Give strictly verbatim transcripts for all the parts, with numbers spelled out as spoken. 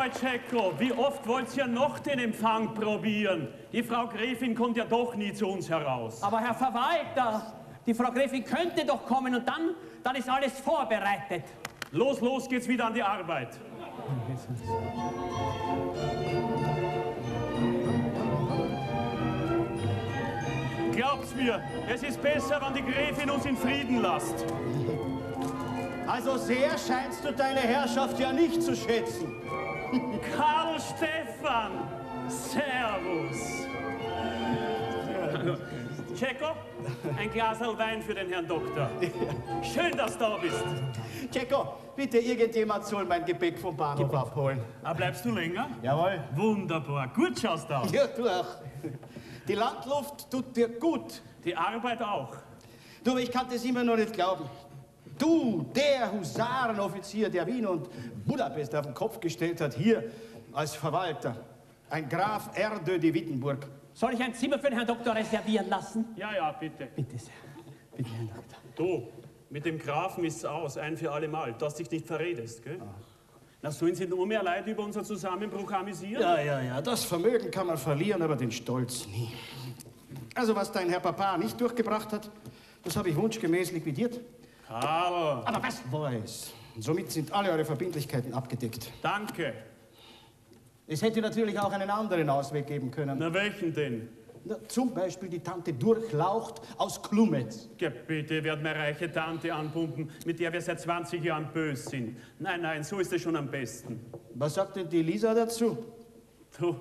mal, Cecco, wie oft wollt ihr noch den Empfang probieren? Die Frau Gräfin kommt ja doch nie zu uns heraus. Aber Herr Verwalter, die Frau Gräfin könnte doch kommen und dann, dann ist alles vorbereitet. Los, los geht's wieder an die Arbeit. Glaubt's mir, es ist besser, wenn die Gräfin uns in Frieden lasst. Also sehr scheinst du deine Herrschaft ja nicht zu schätzen. Karl Stephan, servus. Cecco, ein Glaserl Wein für den Herrn Doktor. Schön, dass du da bist. Cecco, bitte irgendjemand soll mein Gepäck vom Bahnhof Gepäck. abholen. Ah, bleibst du länger? Jawohl. Wunderbar, gut schaust du aus. Ja, du auch. Die Landluft tut dir gut. Die Arbeit auch. Du, ich kann das immer noch nicht glauben. Du, der Husarenoffizier, der Wien und Budapest auf den Kopf gestellt hat, hier als Verwalter. Ein Graf Erdő de Wittenburg. Soll ich ein Zimmer für den Herrn Doktor reservieren lassen? Ja, ja, bitte. Bitte sehr. Bitte, Herr Doktor. Du, mit dem Grafen ist's aus, ein für alle Mal, dass dich nicht verredest, gell? Ach. Na, sollen Sie nur mehr Leid über unseren Zusammenbruch amüsieren? Ja, ja, ja, das Vermögen kann man verlieren, aber den Stolz nie. Also, was dein Herr Papa nicht durchgebracht hat, das habe ich wunschgemäß liquidiert. Karl! Aber was? Weiß. Und somit sind alle eure Verbindlichkeiten abgedeckt. Danke. Es hätte natürlich auch einen anderen Ausweg geben können. Na, welchen denn? Na, zum Beispiel die Tante Durchlaucht aus Klumetz. Bitte, werd meine reiche Tante anpumpen, mit der wir seit zwanzig Jahren böse sind. Nein, nein, so ist es schon am besten. Was sagt denn die Lisa dazu? Du,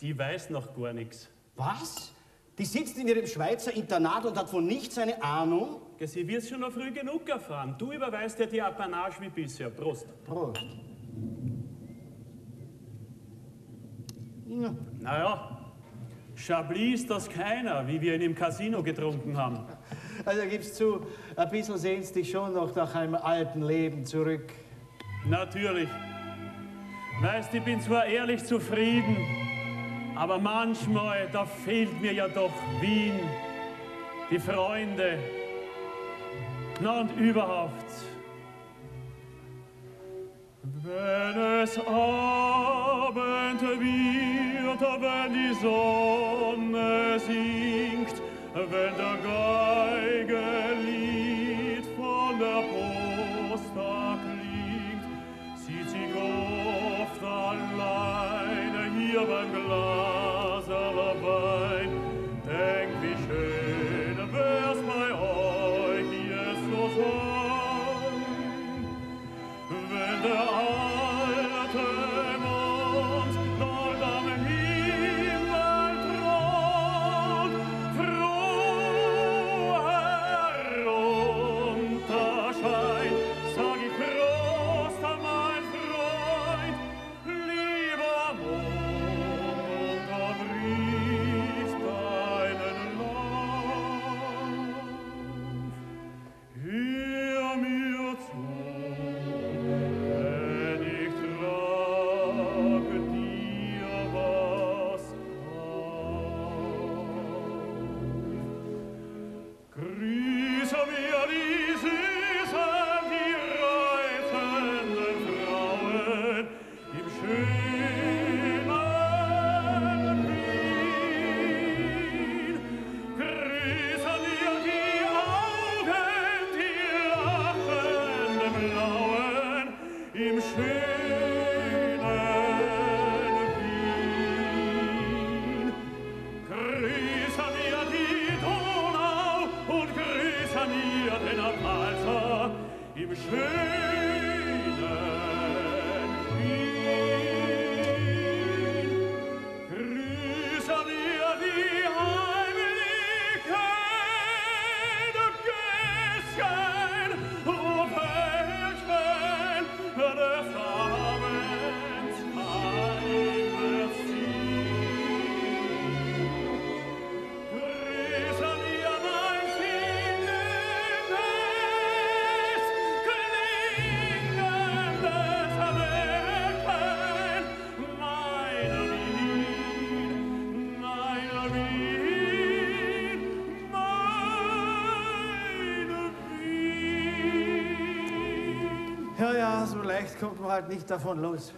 die weiß noch gar nichts. Was? Die sitzt in ihrem Schweizer Internat und hat von nichts eine Ahnung? Ja, sie wird's schon noch früh genug erfahren. Du überweist ja die Apanage wie bisher. Prost. Prost. Ja. Naja. Chablis ist das keiner, wie wir ihn im Casino getrunken haben. Also gibst du, ein bisschen sehnst dich schon noch nach einem alten Leben zurück. Natürlich. Weißt, ich bin zwar ehrlich zufrieden, aber manchmal, da fehlt mir ja doch Wien, die Freunde, na und überhaupt. Wenn es Abend wird, wenn die Sonne sinkt, wenn der Geigelied von der Posta klingt, sieht sich oft alleine hier beim Glaserl Wein. Denk, wie schön wär's bei euch jetzt so sein, wenn der kommt man halt nicht davon los.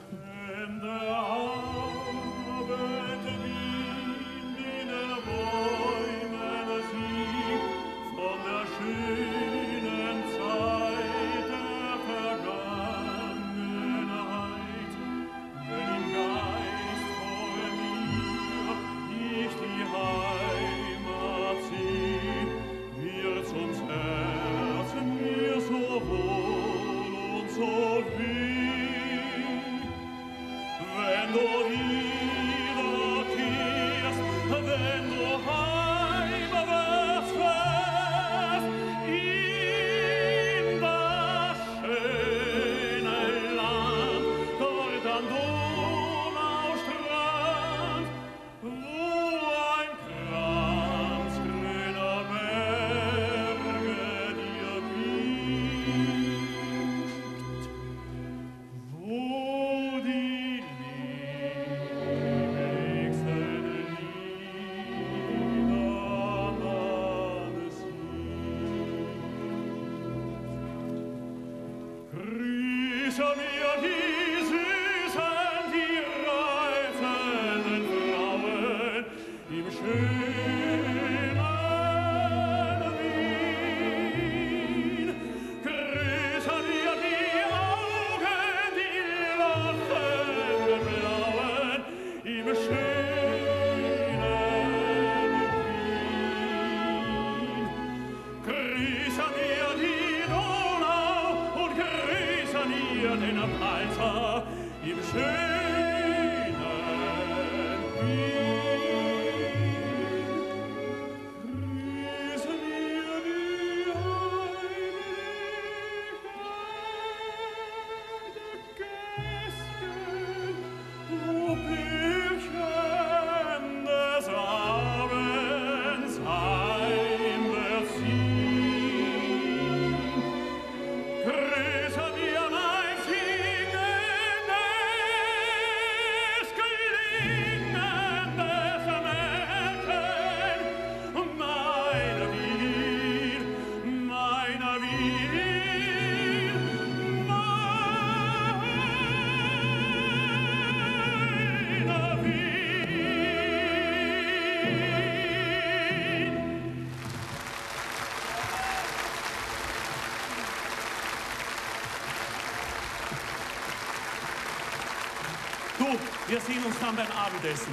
Wir sehen uns dann beim Abendessen.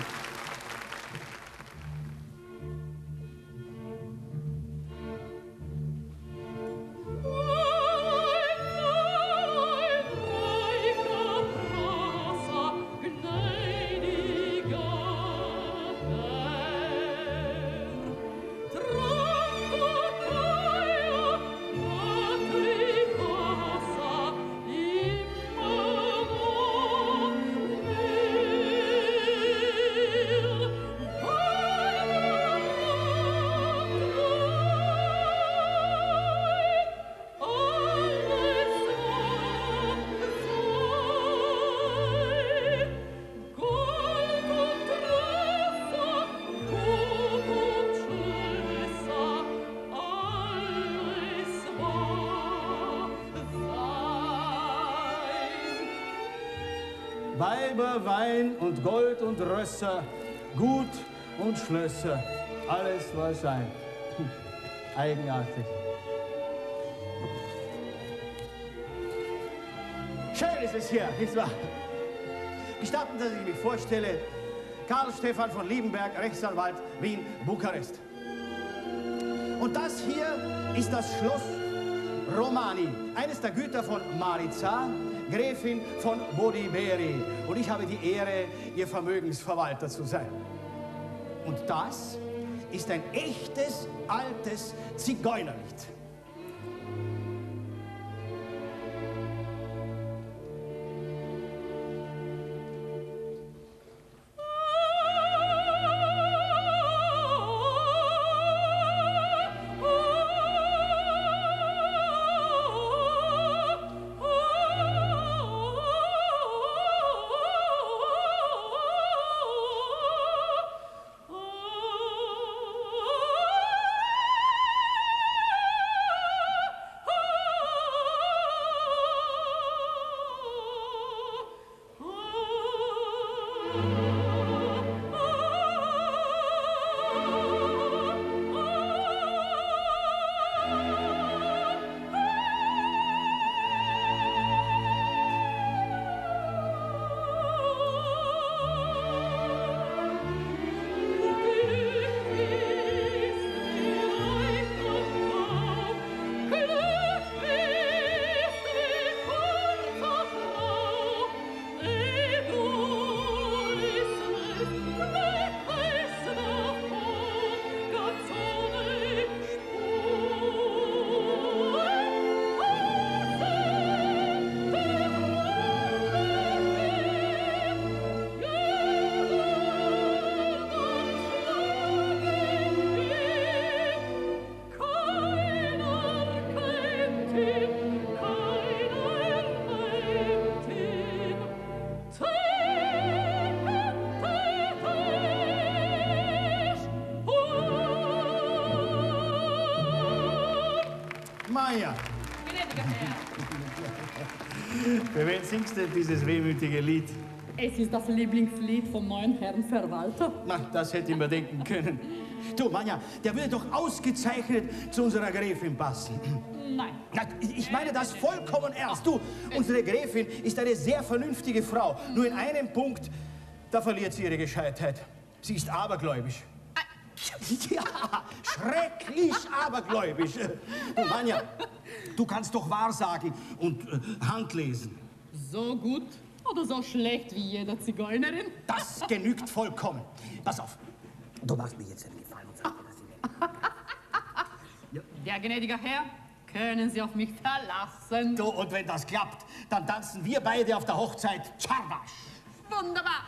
Weiber, Wein und Gold und Rösser, Gut und Schlösser, alles soll sein. Eigenartig. Schön ist es hier, nicht wahr? Gestatten, dass ich mich vorstelle, Karl Stephan von Liebenberg, Rechtsanwalt, Wien, Bukarest. Und das hier ist das Schloss Romani, eines der Güter von Mariza, Gräfin von Bodiberi, und ich habe die Ehre, ihr Vermögensverwalter zu sein. Und das ist ein echtes, altes Zigeunerlied. Gnädiger Herr. Für wen singst du dieses wehmütige Lied? Es ist das Lieblingslied von meinem Herrn Verwalter. Na, das hätte ich mir denken können. Du, Manja, der würde doch ausgezeichnet zu unserer Gräfin passen. Nein. Na, ich meine das vollkommen ernst. Du, unsere Gräfin ist eine sehr vernünftige Frau. Nur in einem Punkt, da verliert sie ihre Gescheitheit. Sie ist abergläubisch. Ja, schrecklich abergläubisch. Du, Manja, du kannst doch Wahrsagen und Handlesen. So gut? Oder so schlecht wie jeder Zigeunerin? Das genügt vollkommen. Pass auf, du machst mir jetzt einen Gefallen und sagst mir, dass ich mir... Der gnädige Herr, können Sie auf mich verlassen. Du, und wenn das klappt, dann tanzen wir beide auf der Hochzeit Chardasch. Wunderbar.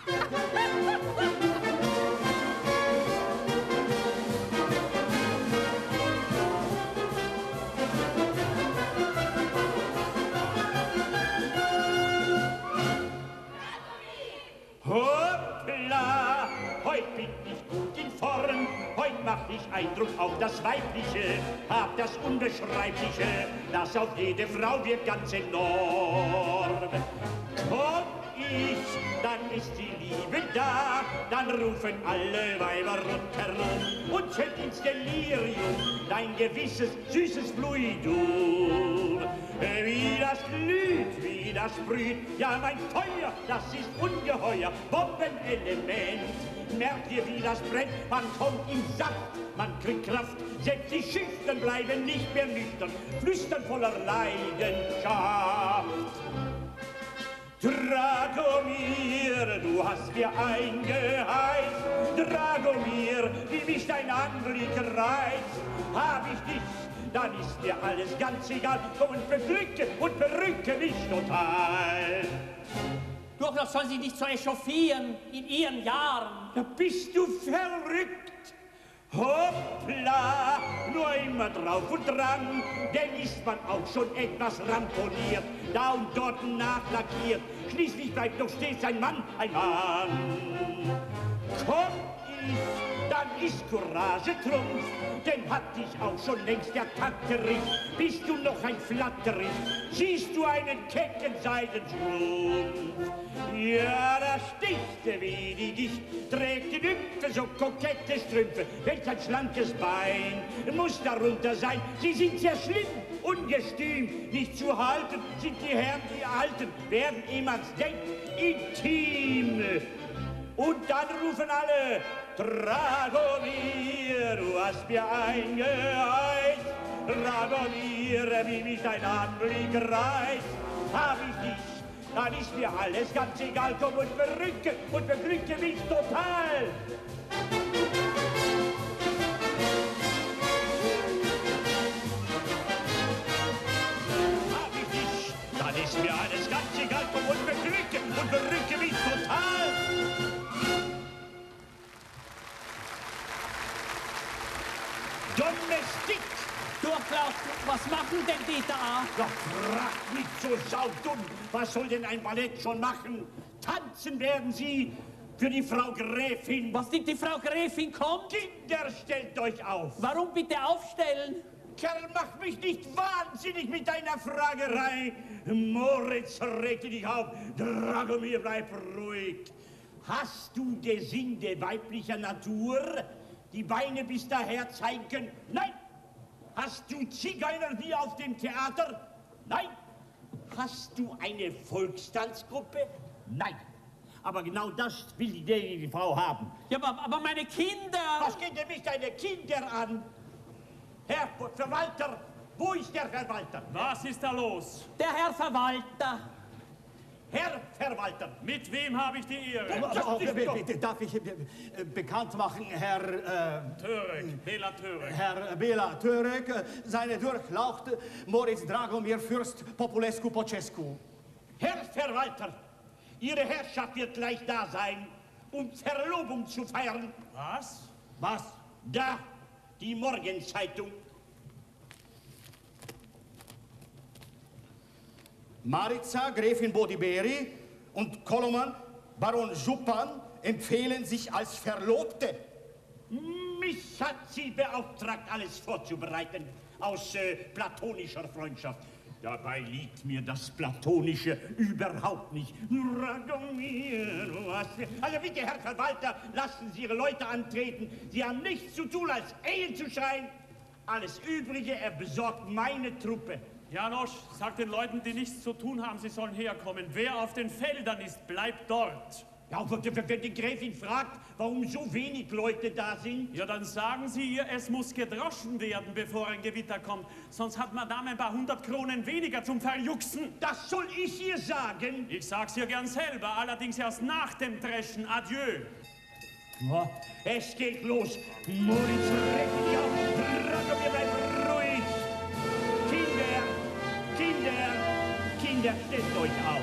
Hoppla, heute bin ich gut in Form, heute mach ich Eindruck auf das Weibliche, hab das Unbeschreibliche, das auf jede Frau wird ganz enorm. Komm ich, dann ist die Liebe da, dann rufen alle Weiber rundherum und fällt ins Delirium dein gewisses, süßes Fluidum. Wie das glüht, wie das sprüht, ja mein Feuer, das ist ungeheuer, Bombenelement. Merkt ihr, wie das brennt, man kommt in Saft, man kriegt Kraft, selbst die Schüchtern bleiben nicht mehr nüchtern, flüstern voller Leidenschaft. Dragomir, du hast mir eingeheizt, Dragomir, wie mich dein Anblick reizt, hab ich dich, dann ist mir alles ganz egal, komm und beglücke und berücke mich total. Doch noch soll sie dich so echauffieren in ihren Jahren. Da bist du verrückt. Hoppla, nur immer drauf und dran, denn ist man auch schon etwas ramponiert, da und dort nachlackiert, schließlich bleibt doch stets ein Mann, ein Mann. Komm ich, dann ist Courage Trumpf, denn hat dich auch schon längst der Takterich, bist du noch ein Flatterich, siehst du einen kecken Seidenschrumpf. Ja, da sticht wie die Gicht, trägt die Nymphe so kokette Strümpfe, welch ein schlankes Bein muss darunter sein. Sie sind sehr schlimm, ungestüm, nicht zu halten, sind die Herren, die Alten, werden ihm ans Denk intim. Und dann rufen alle, Dragomir, du hast mir eingeheizt, Dragomir, wie mich dein Anblick reißt, hab ich dich. Dann ist mir alles ganz egal, komm und verrücke und beglücke mich total. Hab ich dich, dann ist mir alles ganz egal, komm und beglücke und verrücke mich total. Domestik! Durchlauf, was machen denn Peter A? Doch fragt nicht so saudumm. Was soll denn ein Ballett schon machen? Tanzen werden sie für die Frau Gräfin. Was denn die Frau Gräfin kommt? Kinder, stellt euch auf. Warum bitte aufstellen? Kerl, mach mich nicht wahnsinnig mit deiner Fragerei. Moritz, regte dich auf. Dragomir, bleib ruhig. Hast du Gesinde weiblicher Natur? Die Beine bis daher zeigen? Nein! Hast du Zigeuner wie auf dem Theater? Nein. Hast du eine Volkstanzgruppe? Nein. Aber genau das will die gnädige Frau haben. Ja, aber, aber meine Kinder... Was geht denn mich deine Kinder an? Herr Verwalter, wo ist der Verwalter? Was ist da los? Der Herr Verwalter. Herr Verwalter. Mit wem habe ich die Ehre? Bitte, darf ich bekannt machen, Herr... Äh, Törek, Bela Törek. Herr Bela Törek, seine Durchlaucht, Moritz Dragomir, Fürst Populescu Pocescu. Herr Verwalter, Ihre Herrschaft wird gleich da sein, um Verlobung zu feiern. Was? Was? Da, die Morgenzeitung. Marica, Gräfin Bodiberi und Koloman, Baron Jupan, empfehlen sich als Verlobte. Mich hat sie beauftragt, alles vorzubereiten, aus äh, platonischer Freundschaft. Dabei liegt mir das Platonische überhaupt nicht. Also bitte, Herr Verwalter, lassen Sie Ihre Leute antreten. Sie haben nichts zu tun, als Ehe zu schreien. Alles Übrige, er besorgt meine Truppe. Janosch, sag den Leuten, die nichts zu tun haben, sie sollen herkommen. Wer auf den Feldern ist, bleibt dort. Ja, und wenn die Gräfin fragt, warum so wenig Leute da sind? Ja, dann sagen Sie ihr, es muss gedroschen werden, bevor ein Gewitter kommt. Sonst hat Madame ein paar hundert Kronen weniger zum Verjuxen. Das soll ich ihr sagen? Ich sag's ihr gern selber, allerdings erst nach dem Dreschen. Adieu. Ja, es geht los. Moritz, recht ja. Wir bleiben ruhig. Kinder, Kinder, Kinder, stellt euch auf.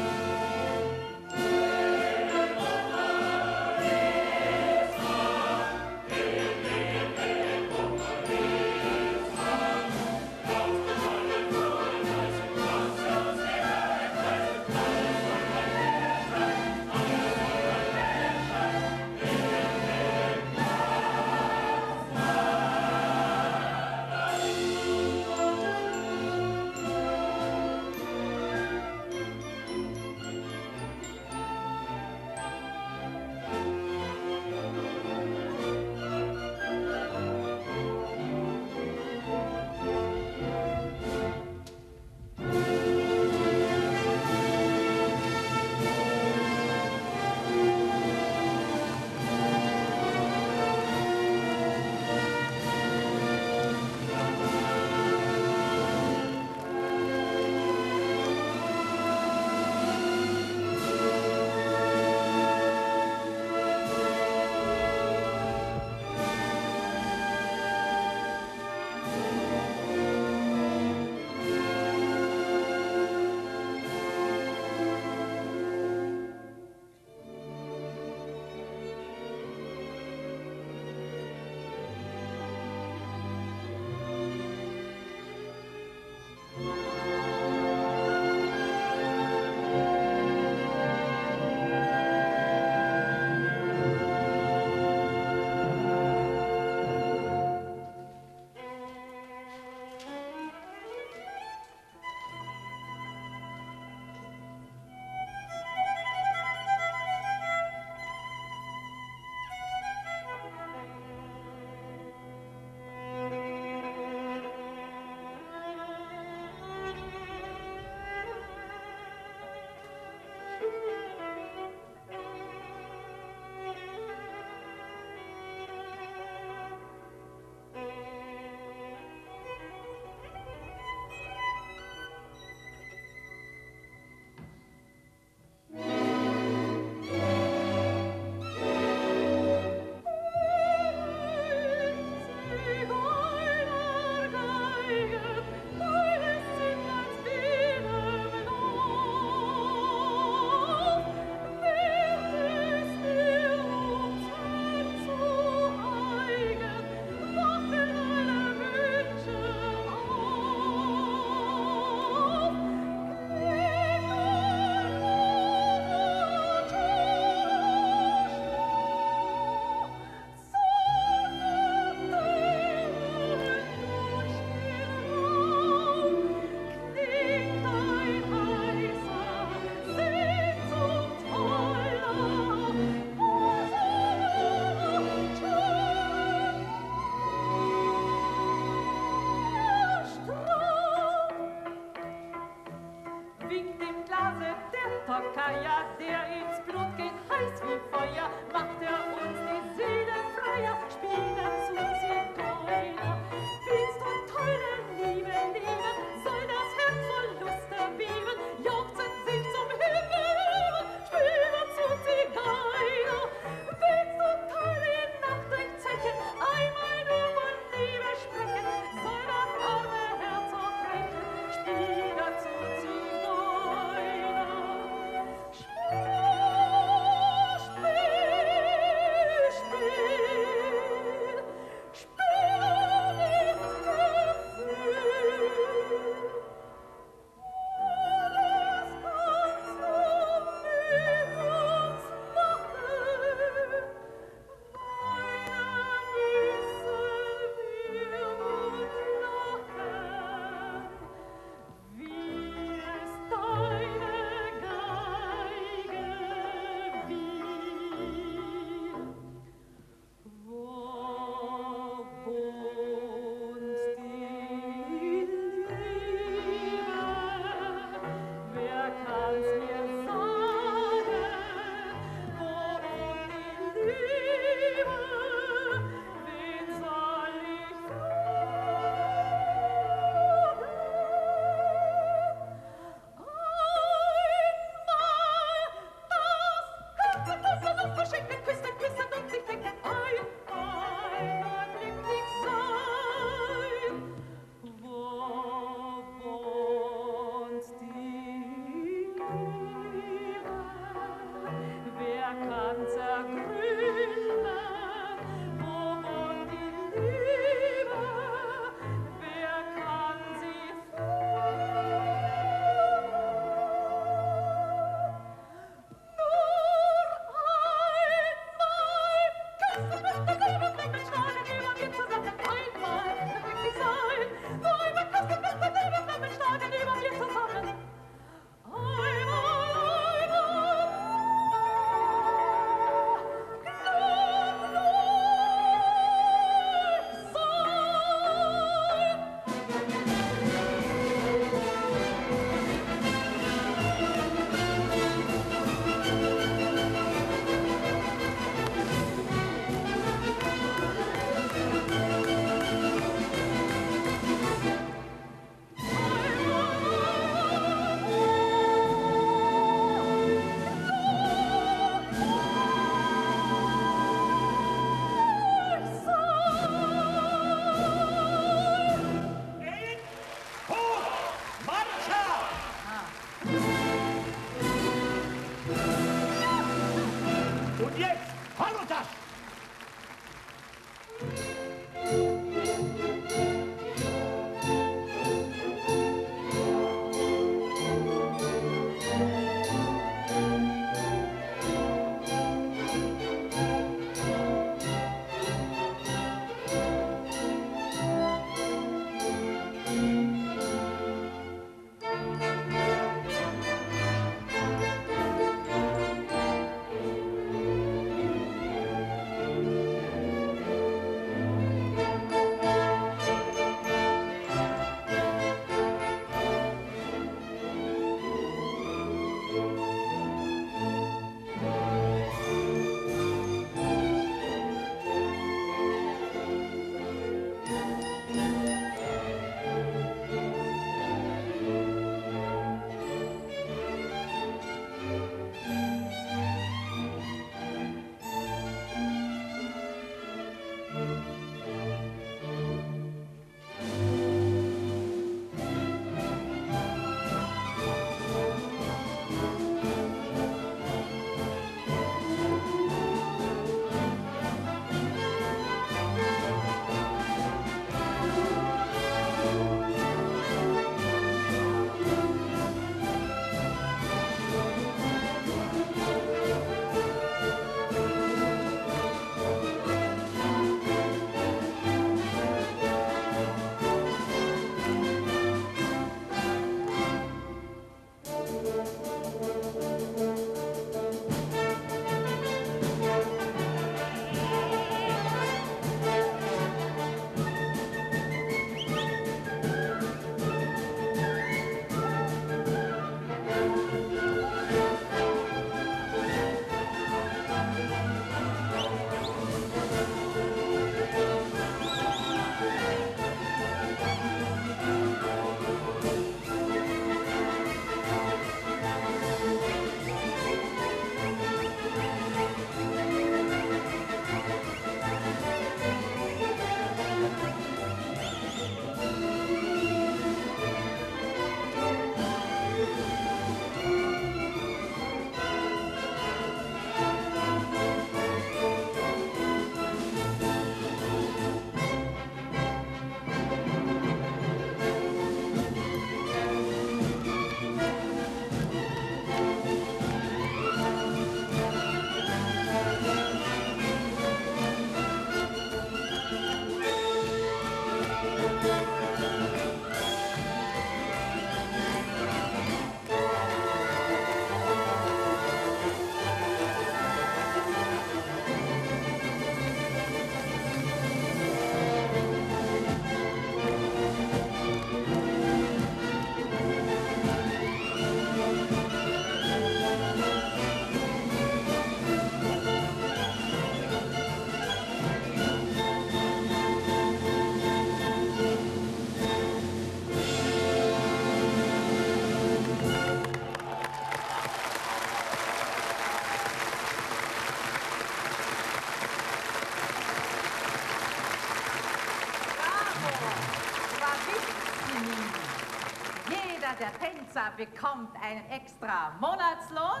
Der Tänzer bekommt einen extra Monatslohn,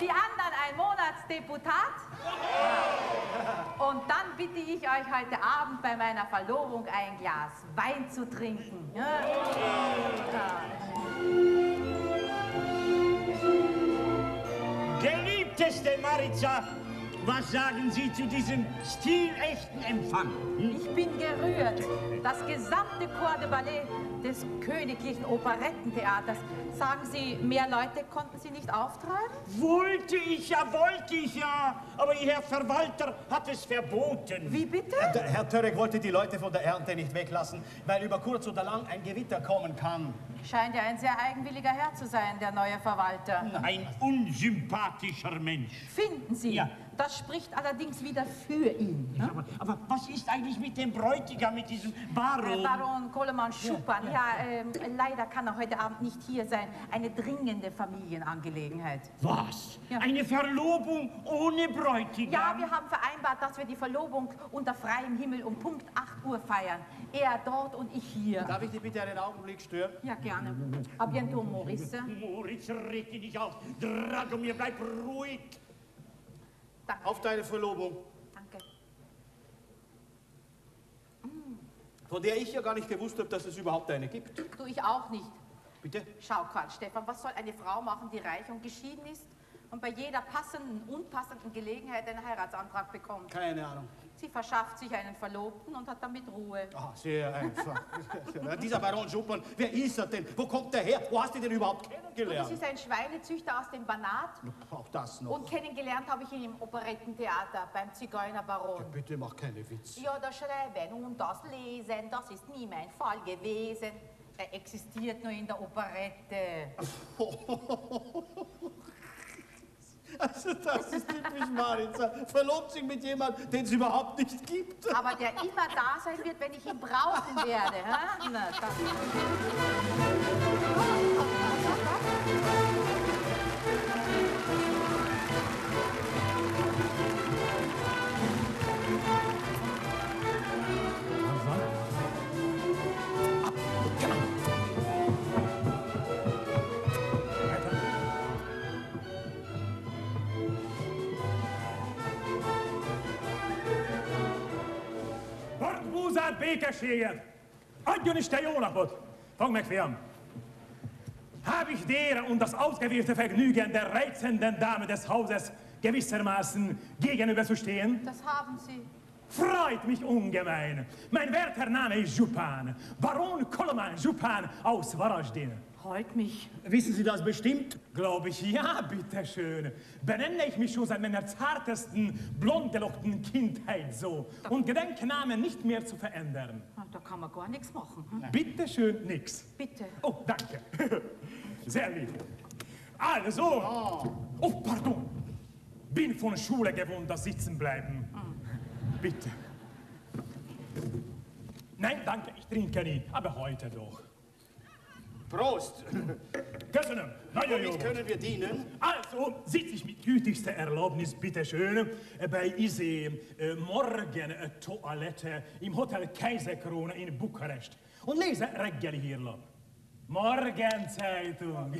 die anderen ein Monatsdeputat und dann bitte ich euch heute Abend bei meiner Verlobung ein Glas Wein zu trinken. Geliebteste Maritza, was sagen Sie zu diesem stilechten Empfang? Hm? Ich bin gerührt. Das gesamte Corps de Ballet des Königlichen Operettentheaters. Sagen Sie, mehr Leute konnten Sie nicht auftreiben? Wollte ich ja, wollte ich ja. Aber Ihr Herr Verwalter hat es verboten. Wie bitte? Der Herr Törek wollte die Leute von der Ernte nicht weglassen, weil über kurz oder lang ein Gewitter kommen kann. Scheint ja ein sehr eigenwilliger Herr zu sein, der neue Verwalter. Ein unsympathischer Mensch. Finden Sie? Ja. Das spricht allerdings wieder für ihn. Ja, aber, aber was ist eigentlich mit dem Bräutigam, mit diesem Baron? Baron Coleman-Schuppan. Ja, ja ähm, leider kann er heute Abend nicht hier sein. Eine dringende Familienangelegenheit. Was? Ja. Eine Verlobung ohne Bräutigam? Ja, wir haben vereinbart, dass wir die Verlobung unter freiem Himmel um Punkt acht Uhr feiern. Er dort und ich hier. Darf ich dich bitte einen Augenblick stören? Ja, gerne. A bientôt, Maurice. Maurice, reg dich nicht auf. Dragomir, bleib ruhig. Danke. Auf deine Verlobung. Danke. Von der ich ja gar nicht gewusst habe, dass es überhaupt eine gibt. Du, ich auch nicht. Bitte? Schau, Karl Stefan, was soll eine Frau machen, die reich und geschieden ist und bei jeder passenden, unpassenden Gelegenheit einen Heiratsantrag bekommt? Keine Ahnung. Sie verschafft sich einen Verlobten und hat damit Ruhe. Ah, sehr einfach. Dieser Baron Schuppan, wer ist er denn? Wo kommt der her? Wo hast du den überhaupt kennengelernt? Das ist ein Schweinezüchter aus dem Banat. Auch das noch. Und kennengelernt habe ich ihn im Operettentheater beim Zigeunerbaron. Ja, bitte mach keine Witze. Ja, das Schreiben und das Lesen, das ist nie mein Fall gewesen. Er existiert nur in der Operette. Also das ist typisch Maritza. Verlobt sich mit jemandem, den es überhaupt nicht gibt. Aber der immer da sein wird, wenn ich ihn brauchen werde. Hä? Na, Búzát, békességet! Adjon Isten jó napot! Fang meg, fiam! Habe ich deren und das ausgewählte Vergnügen der reizenden Dame des Hauses gewissermaßen gegenüberzustehen? Das haben Sie. Freut mich ungemein! Mein werter Name ist Juppin, Baron Koloman Juppin aus Varaždin. Freut mich. Wissen Sie das bestimmt? Glaube ich, ja, bitteschön. Benenne ich mich schon seit meiner zartesten, blondgelockten Kindheit so da und gedenke Namen nicht mehr zu verändern. Da kann man gar nichts machen. Hm? Bitteschön, nix. Bitte. Oh, danke. Sehr lieb. Also, oh. oh, pardon. Bin von Schule gewohnt, das sitzen bleiben. Hm. Bitte. Nein, danke, ich trinke nie, aber heute doch. Prost! Köszönöm! Nagyon jó! Können wir dienen? Also, sitze ich mit gütigster Erlaubnis, bitteschön, bei Izé äh, Morgentoilette im Hotel Kaiserkrone in Bukarest und lese reggeli hírlap. Morgenzeitung!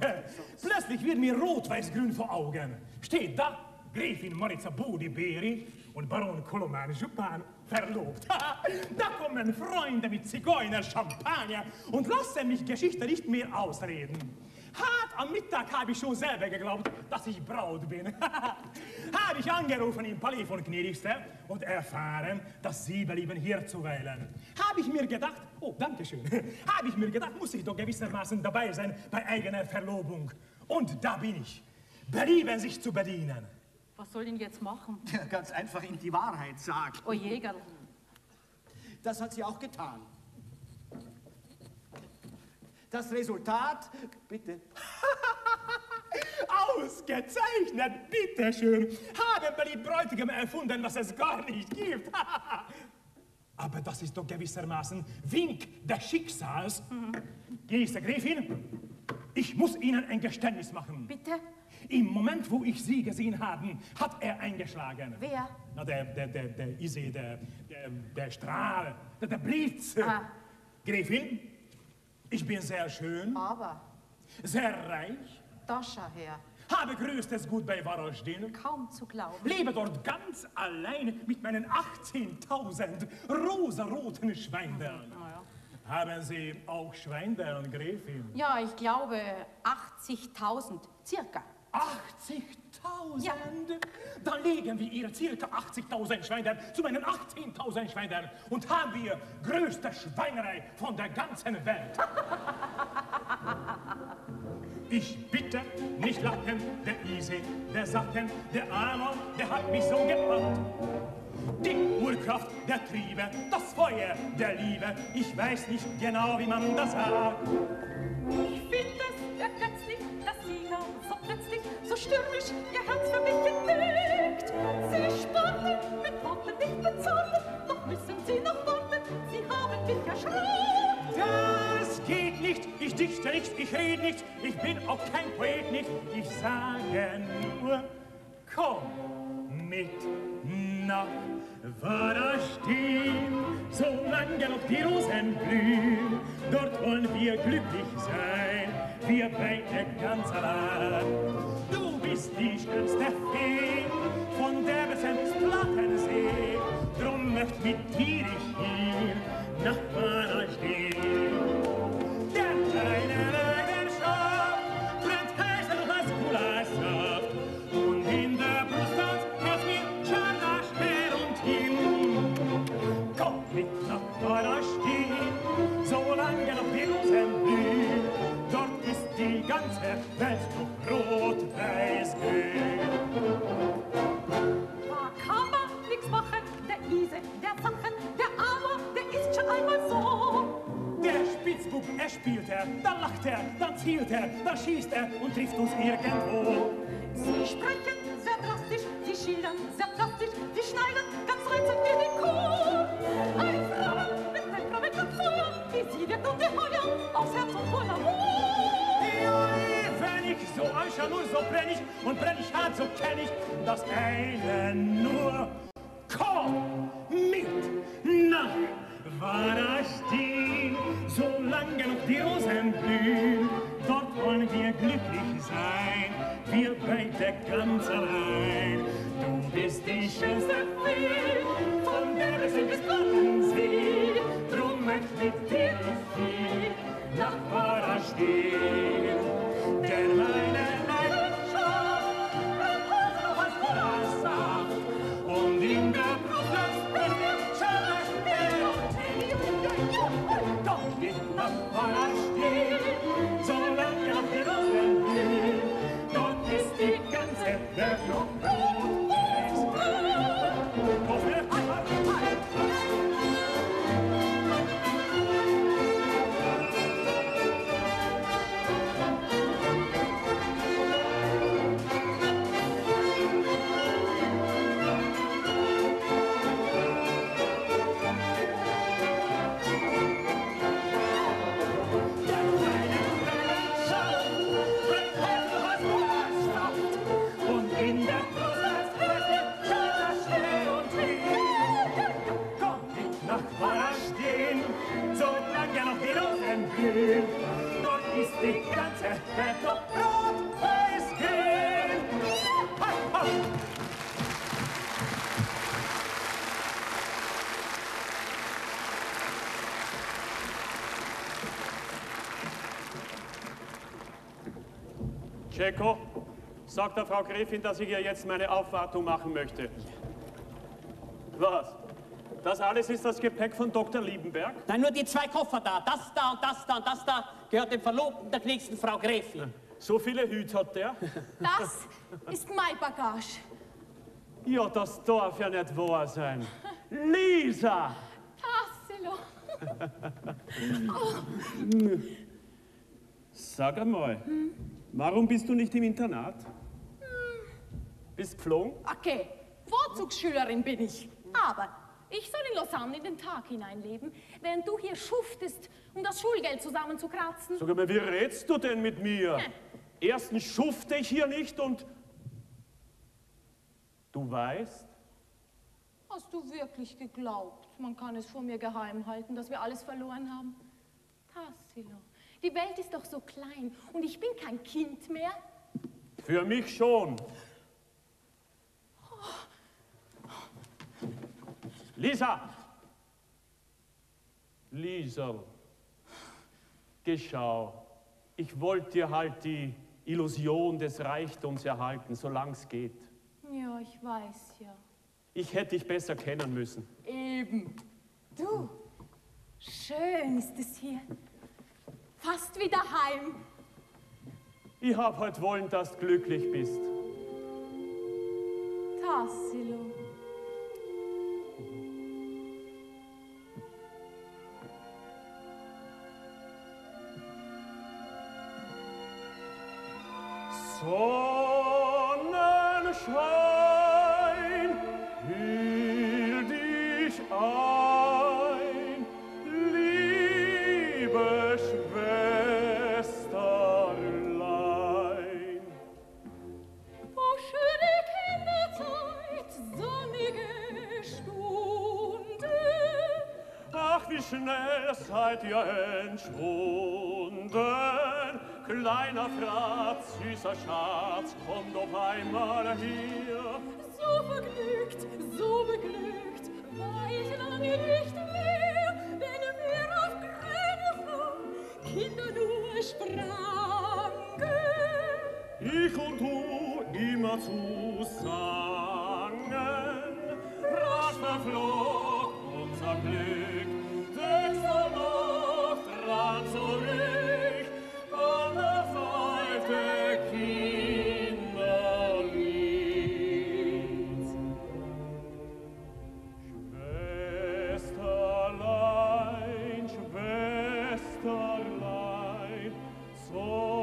Plötzlich wird mir rot-weiß-grün vor Augen. Steht da Gräfin Maritza Budi-Beri und Baron Koloman Juppin verlobt. Da kommen Freunde mit Zigeuner, Champagner und lassen mich Geschichte nicht mehr ausreden. Hart am Mittag habe ich schon selber geglaubt, dass ich Braut bin. Habe ich angerufen im Palais von Gnädigste und erfahren, dass Sie belieben hier zu weilen. Habe ich mir gedacht, oh, danke schön, habe ich mir gedacht, muss ich doch gewissermaßen dabei sein bei eigener Verlobung. Und da bin ich. Belieben sich zu bedienen. Was soll ihn jetzt machen? Ja, ganz einfach ihm die Wahrheit sagen. Oh Jägerl. Das hat sie auch getan. Das Resultat, bitte. Ausgezeichnet, bitteschön. Haben wir die Bräutigame erfunden, was es gar nicht gibt. Aber das ist doch gewissermaßen Wink des Schicksals. Mhm. Geliebte Gräfin, ich muss Ihnen ein Geständnis machen. Bitte? Im Moment, wo ich Sie gesehen habe, hat er eingeschlagen. Wer? Na, der, der, der, der Izé, der, der, der Strahl, der, der Blitz. Ah. Gräfin, ich bin sehr schön. Aber? Sehr reich. Dascha her. Habe größtes Gut bei Varaždin. Kaum zu glauben. Lebe dort ganz allein mit meinen achtzehntausend rosaroten Schweindern. Oh, ja. Haben Sie auch Schweindern, Gräfin? Ja, ich glaube achtzigtausend, circa. achtzigtausend? Ja. Dann legen wir Ihre circa achtzigtausend Schweindern zu meinen achtzehntausend Schweindern und haben wir größte Schweinerei von der ganzen Welt. Ich bitte, nicht lachen, der Izé, der Sacken, der Amor, der hat mich so gepackt. Die Urkraft der Triebe, das Feuer der Liebe, ich weiß nicht genau, wie man das sagt. Ich finde es ja plötzlich, dass sie ja so plötzlich, so stürmisch ihr Herz für mich entdeckt. Sie spannen mit Worten nicht bezahlen, doch müssen sie noch warten, sie haben mich erschrocken. Das geht nicht, ich dichte nicht, ich rede nicht, ich bin auch kein Poet nicht, ich sage nur, komm mit. Nach Varaždin, solange noch die Rosen blühen, dort wollen wir glücklich sein, wir beide ganz allein. Du bist die schönste Fee von der Besens Plattensee, drum möcht mit dir ich hier nach Varaždin. Der kleine Leidenschaft brennt heißer als Gulaschsaft und in der Brust als Varaždin, solange noch die Rosen blühen, dort ist die ganze Welt noch rot-weiß-grün. Da kann man nichts machen, der Izé, der Sachen, uns hielt er, da schießt er und trifft uns irgendwo. Sie sprechen sehr drastisch, sie schildern sehr plastisch, sie schneiden ganz reizend in den Chor. Ein Frauen mit einem verwickelten Feuer, wie sie wirkt ungeheuer, aufs Herz und voll Amor. Ja, wenn ich so anschaue, nur so brenn ich, und brenn ich hart, so kenn ich das eine nur. Komm mit nach Warastin, solange noch die Rosen blühen, dort wollen wir glücklich sein, wir beide ganz allein. Du bist die schönste Fee, von der Welt bis Bodensee, drum möchte ich dir viel nach Warastin, denn meine Leidenschaft bleibt also noch als Korasaft und in der Ceko, sagt der Frau Gräfin, dass ich ihr jetzt meine Aufwartung machen möchte. Was? Das alles ist das Gepäck von Doktor Liebenberg? Nein, nur die zwei Koffer da. Das da und das da und das da gehört dem Verlobten der nächsten Frau Gräfin. So viele Hüte hat der? Das ist mein Bagage. Ja, das darf ja nicht wahr sein. Lisa! Tassilo! Oh. Sag einmal. Hm? Warum bist du nicht im Internat? Hm. Bist geflogen? Okay, Vorzugsschülerin bin ich. Aber ich soll in Lausanne in den Tag hineinleben, während du hier schuftest, um das Schulgeld zusammenzukratzen. Sag mal, wie redst du denn mit mir? Hm. Erstens schufte ich hier nicht und... Du weißt? Hast du wirklich geglaubt, man kann es vor mir geheim halten, dass wir alles verloren haben? Tassilo. Die Welt ist doch so klein und ich bin kein Kind mehr. Für mich schon. Lisa! Lisa, geschau, ich wollte dir halt die Illusion des Reichtums erhalten, solange es geht. Ja, ich weiß ja. Ich hätte dich besser kennen müssen. Eben. Du, schön ist es hier. Fast wieder heim. Ich hab halt wollen, dass du glücklich bist. Tassilo. Sonnenschein, hielt dich ein, liebe Schwester. Wie schnell seid ihr entschwunden, kleiner Fratz, süßer Schatz, komm doch einmal hier. So vergnügt, so beglückt, war ich lange nicht mehr, wenn wir auf grüne Frau Kinder nur sprangen. Ich und du immer zusammen, rasch verflog unser Glück. Zurück an der Seite Kinderlied. Schwesterlein, Schwesterlein, so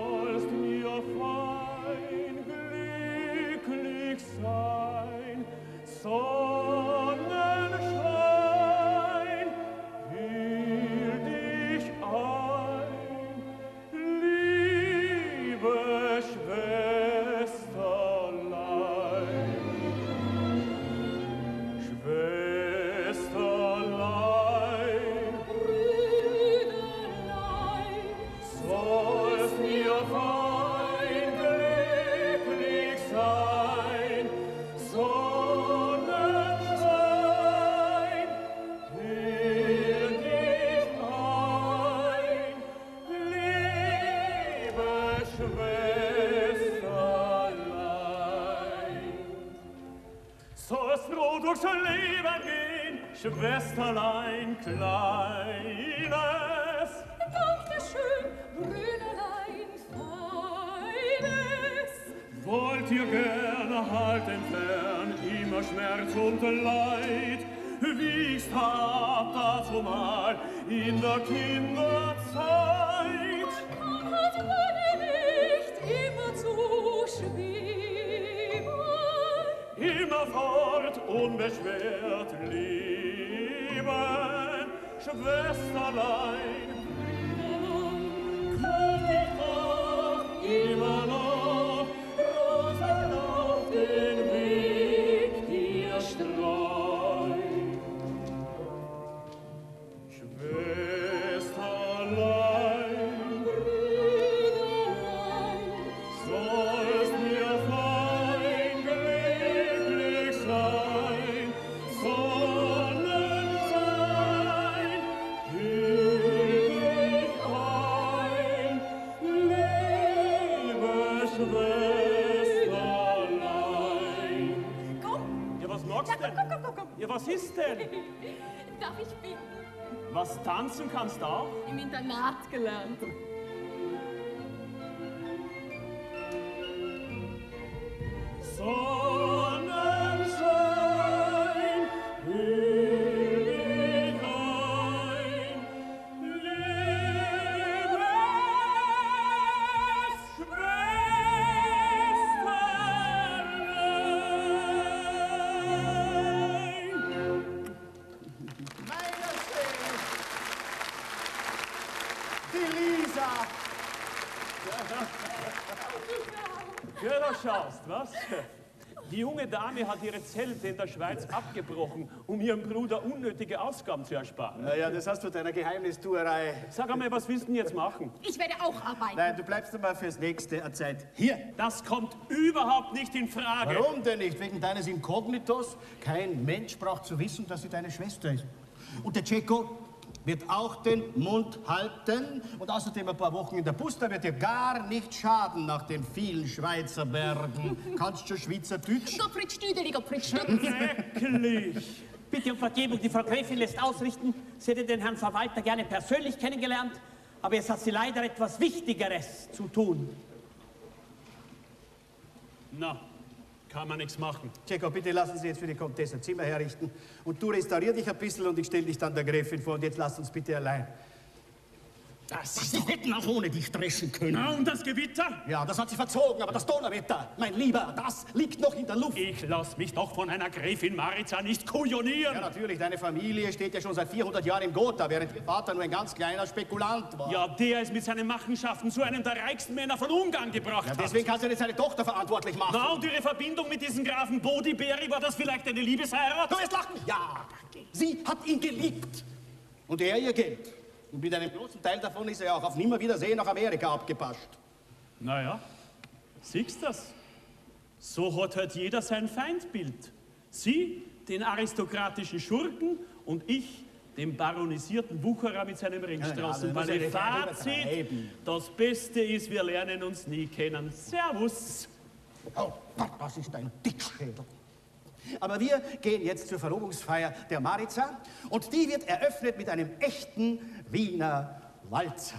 Schwesterlein, Kleines, Dankeschön, Brüderlein, Feines. Wollt ihr gerne halten fern, immer Schmerz und Leid, wie ich's hab dazu mal in der Kinderzeit. Man hat meine Licht immer zu schweben, immerfort unbeschwert lieb. Schwesterlein, Brüderlein, könnt ihr doch immer noch Rosen auf den Weg dir streuen. Schwesterlein, Brüderlein, sollst mir fein glücklich sein, Sonne. Schwesterlein. Komm! Ja, was magst du denn? Komm, komm, komm, komm. Ja, was ist denn? Darf ich bitten? Was tanzen kannst du auch? Im Internat gelernt. Sonnenschein, ewig ein, liebes Schwesterlein. Ja, da schaust, was? Die junge Dame hat ihre Zelte in der Schweiz abgebrochen, um ihrem Bruder unnötige Ausgaben zu ersparen. Naja, das hast du deiner Geheimnistuerei. Sag einmal, was willst du denn jetzt machen? Ich werde auch arbeiten. Nein, du bleibst einmal fürs nächste eine Zeit hier. Das kommt überhaupt nicht in Frage. Warum denn nicht? Wegen deines Inkognitos? Kein Mensch braucht zu wissen, dass sie deine Schwester ist. Und der Ceco wird auch den Mund halten und außerdem ein paar Wochen in der Pusta wird dir gar nicht schaden nach den vielen Schweizer Bergen. Kannst du Schweizerdeutsch? Gottfried Stüdeli, Gottfried Stüdeli. Schrecklich! Bitte um Vergebung, die Frau Gräfin lässt ausrichten, sie hätte den Herrn Verwalter gerne persönlich kennengelernt, aber jetzt hat sie leider etwas Wichtigeres zu tun. Na, kann man nichts machen. Ceco, bitte lassen Sie jetzt für die Comtesse ein Zimmer herrichten. Und du restaurier dich ein bisschen und ich stelle dich dann der Gräfin vor. Und jetzt lasst uns bitte allein. Das, das Sie hätten auch ohne dich dreschen können. Na, und das Gewitter? Ja, das hat sich verzogen, aber das Donnerwetter, mein Lieber, das liegt noch in der Luft. Ich lass mich doch von einer Gräfin Maritza nicht kujonieren. Ja, natürlich, deine Familie steht ja schon seit vierhundert Jahren im Gotha, während ihr Vater nur ein ganz kleiner Spekulant war. Ja, der ist mit seinen Machenschaften zu einem der reichsten Männer von Ungarn gebracht. Ja, deswegen kannst du nicht seine Tochter verantwortlich machen. Na, und ihre Verbindung mit diesem Grafen Bodiberi, war das vielleicht eine Liebesheirat? Du wirst lachen! Ja, sie hat ihn geliebt. Und er ihr Geld. Und mit einem großen Teil davon ist er ja auch auf Nimmerwiedersehen nach Amerika abgepascht. Naja, siehst das? So hat halt jeder sein Feindbild. Sie, den aristokratischen Schurken, und ich, den baronisierten Wucherer mit seinem Ringstraßenballett. Ja, Fazit, das Beste ist, wir lernen uns nie kennen. Servus! Oh, was ist dein Dickschädel? Aber wir gehen jetzt zur Verlobungsfeier der Maritza und die wird eröffnet mit einem echten Wiener Walzer.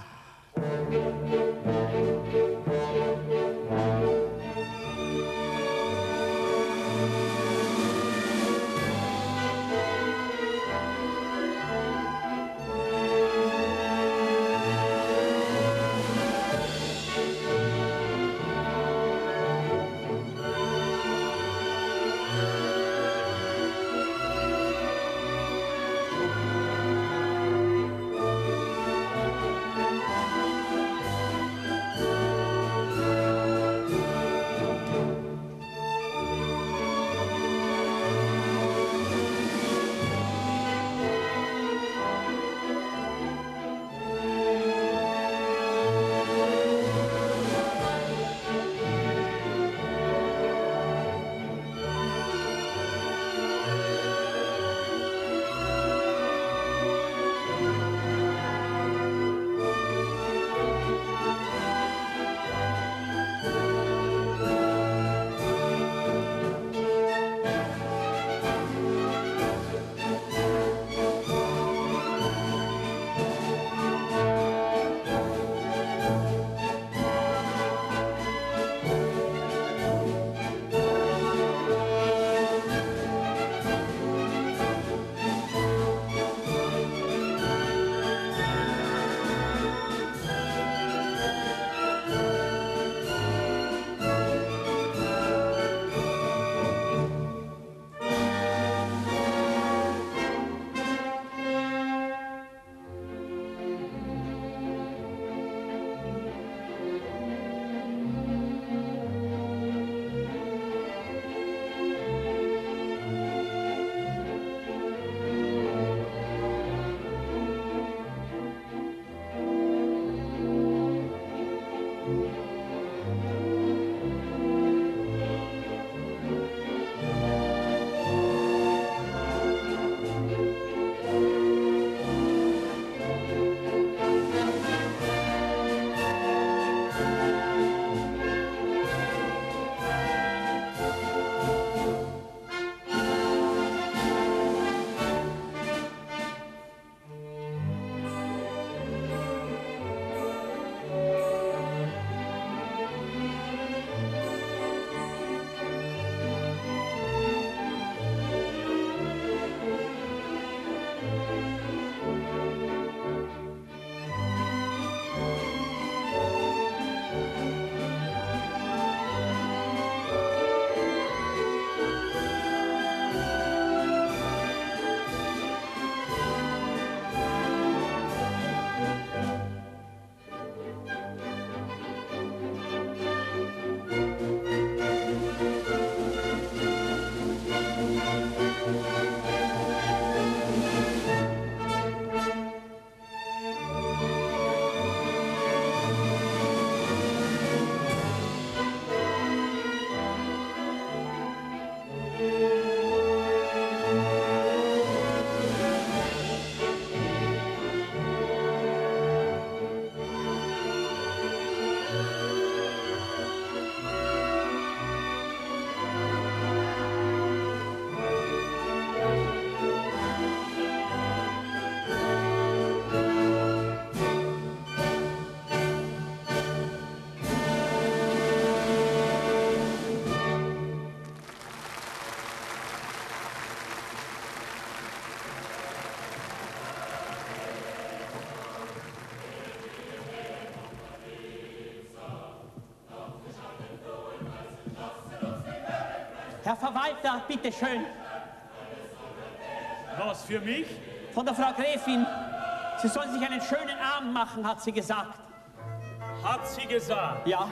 Herr Verwalter, bitteschön. Was für mich? Von der Frau Gräfin. Sie soll sich einen schönen Abend machen, hat sie gesagt. Hat sie gesagt? Ja.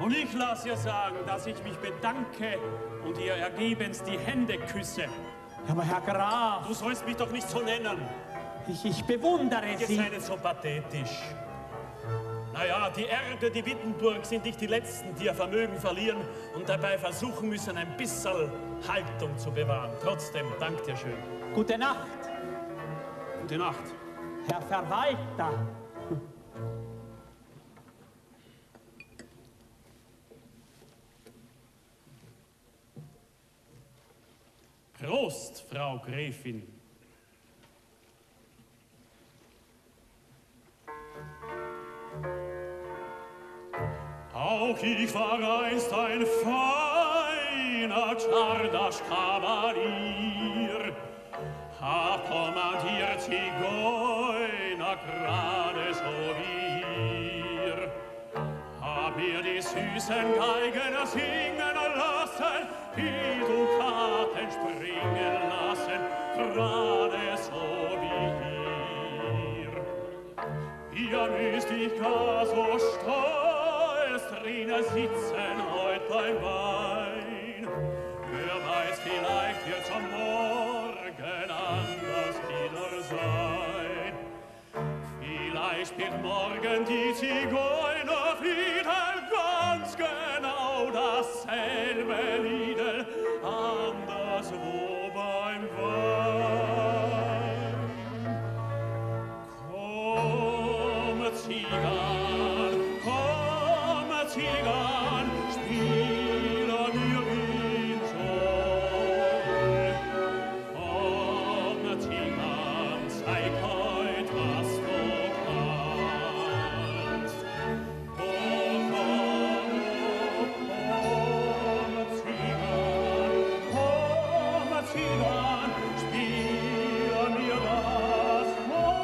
Und ich lasse ihr sagen, dass ich mich bedanke und ihr ergebenst die Hände küsse. Aber Herr Graf... Du sollst mich doch nicht so nennen. Ich, ich bewundere Jetzt Sie. Jetzt sei nicht so pathetisch. Naja, die Erde, die Wittenburg sind nicht die Letzten, die ihr Vermögen verlieren und dabei versuchen müssen, ein bisschen Haltung zu bewahren. Trotzdem, dank dir schön. Gute Nacht. Gute Nacht. Herr Verwalter. Prost, Frau Gräfin. Auch ich war einst ein feiner Czardasch-Kavalier, hab kommandiert Zigeuner gerade so wie ihr, hab mir die süßen Geigen singen lassen, die Dukaten springen lassen, gerade so wie ihr. Ihr müsst ich gar so stolz Drinnen sitzen heut beim Wein. Wer weiß, vielleicht wird's am Morgen anders wieder sein. Vielleicht spielt morgen die Zigeuner wieder ganz genau dasselbe Lied, anderswo beim Wein. Komm, Zigan, Zigan, spiele mir den Song. Komm, Zigan, zeig heut, was du kannst. Oh, komm, komm, Zigan, komm, Zigan, spiele mir das Horn.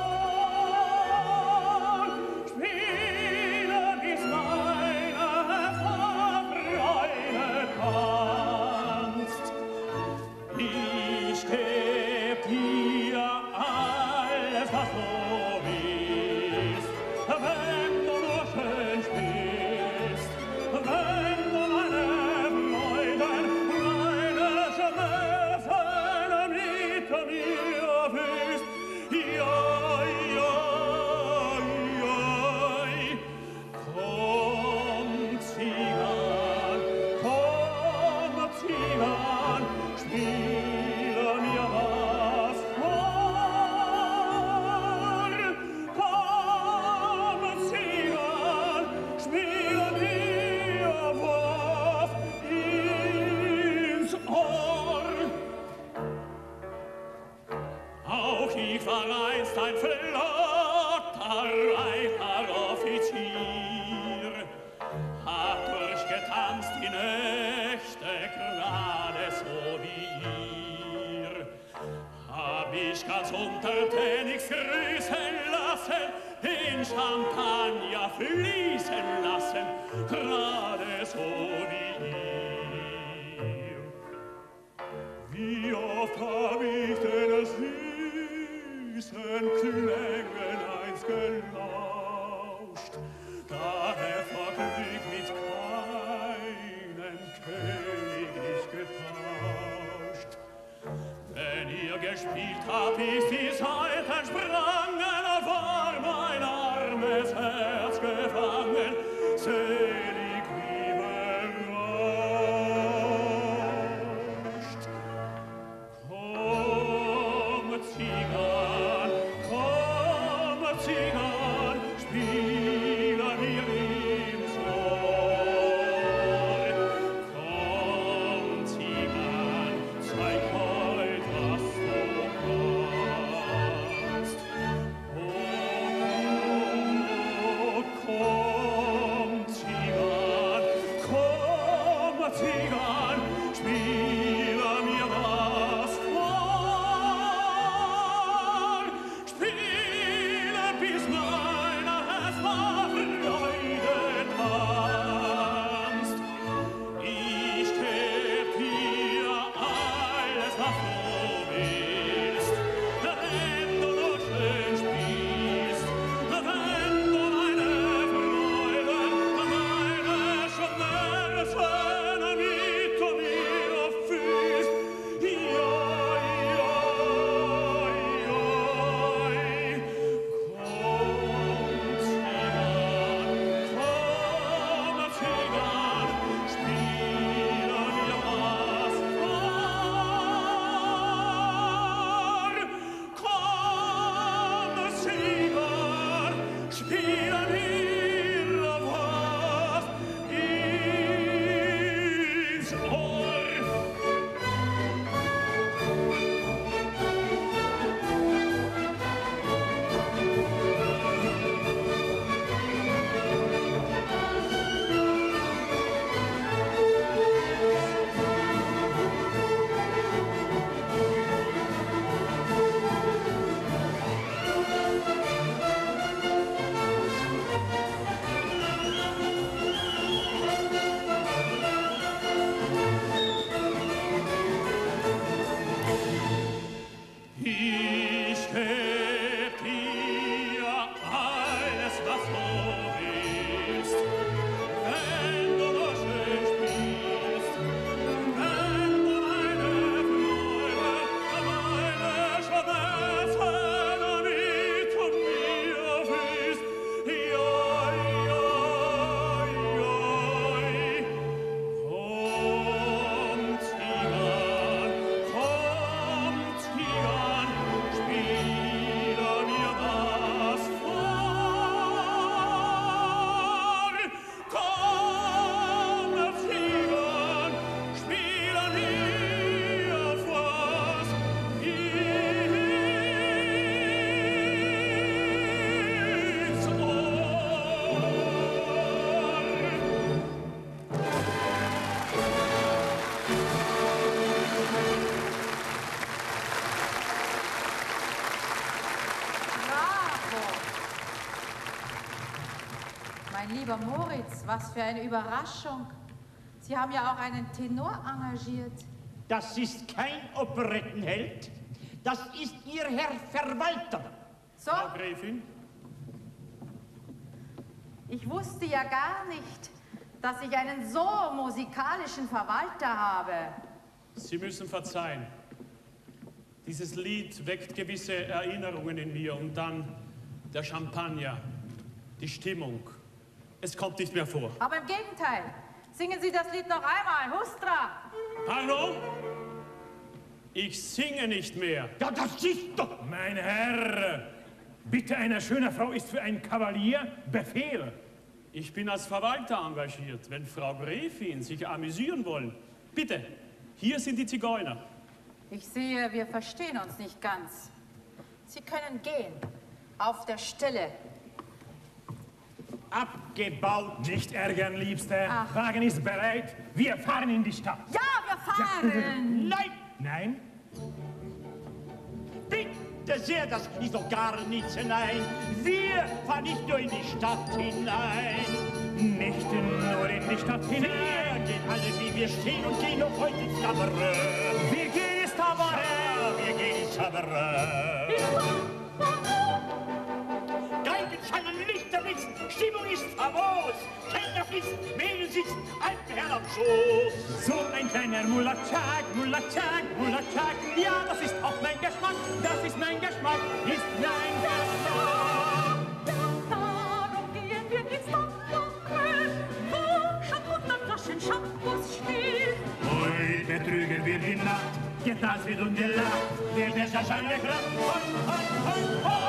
Spiele bis mein Moritz, was für eine Überraschung. Sie haben ja auch einen Tenor engagiert. Das ist kein Operettenheld, das ist Ihr Herr Verwalter. So? Frau Gräfin? Ich wusste ja gar nicht, dass ich einen so musikalischen Verwalter habe. Sie müssen verzeihen. Dieses Lied weckt gewisse Erinnerungen in mir und dann der Champagner, die Stimmung. Es kommt nicht mehr vor. Aber im Gegenteil. Singen Sie das Lied noch einmal, Hustra! Hallo? Ich singe nicht mehr. Ja, das ist doch... Mein Herr, bitte einer schönen Frau ist für einen Kavalier Befehl. Ich bin als Verwalter engagiert, wenn Frau Gräfin sich amüsieren wollen. Bitte, hier sind die Zigeuner. Ich sehe, wir verstehen uns nicht ganz. Sie können gehen, auf der Stelle. Abgebaut. Nicht ärgern, Liebste. Ach. Wagen ist bereit. Wir fahren in die Stadt. Ja, wir fahren. Ja. Nein. Nein? Bitte sehr, das ist doch gar nichts hinein. Wir fahren nicht nur in die Stadt hinein. Nicht nur in die Stadt hinein. Wir gehen alle, wie wir stehen und gehen noch heute ins Tabarö. Wir gehen ins Tabarö. Ja, wir gehen ins Tabarö. Geigenscheine, Lichter blitzen, Stimmung ist famos. Kellner fließt, Mädel sitzt, alten Herrn am Schoß. So ein kleiner Mulatschak, Mulatschak, Mulatschak. Ja, das ist auch mein Geschmack, das ist mein Geschmack, ist mein Geschmack. Darum gehen wir ins Tabarö, wo Schamputterflaschen, Shampoos stehen. Heute trügen wir die Nacht, getanzt wird und gelacht, wir der Schaschane Kraft. Hoi, hoi, hoi, hoi.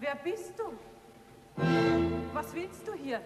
Wer bist du? Was willst du hier?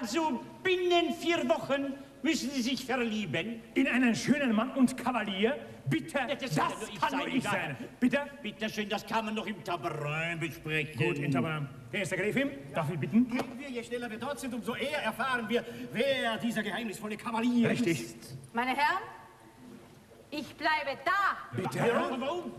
Also binnen vier Wochen müssen Sie sich verlieben. In einen schönen Mann und Kavalier? Bitte, ja, das, das kann nur ich, kann sein, ich sein. Bitte? Bitte schön, das kann man noch im Tabarin besprechen. Gut, im Tabarin. Erster Gräfin, ja. Darf ich bitten? Bringen wir, je schneller wir dort sind, umso eher erfahren wir, wer dieser geheimnisvolle Kavalier Richtig. ist. Richtig. Meine Herren, ich bleibe da. Bitte? Ja, warum?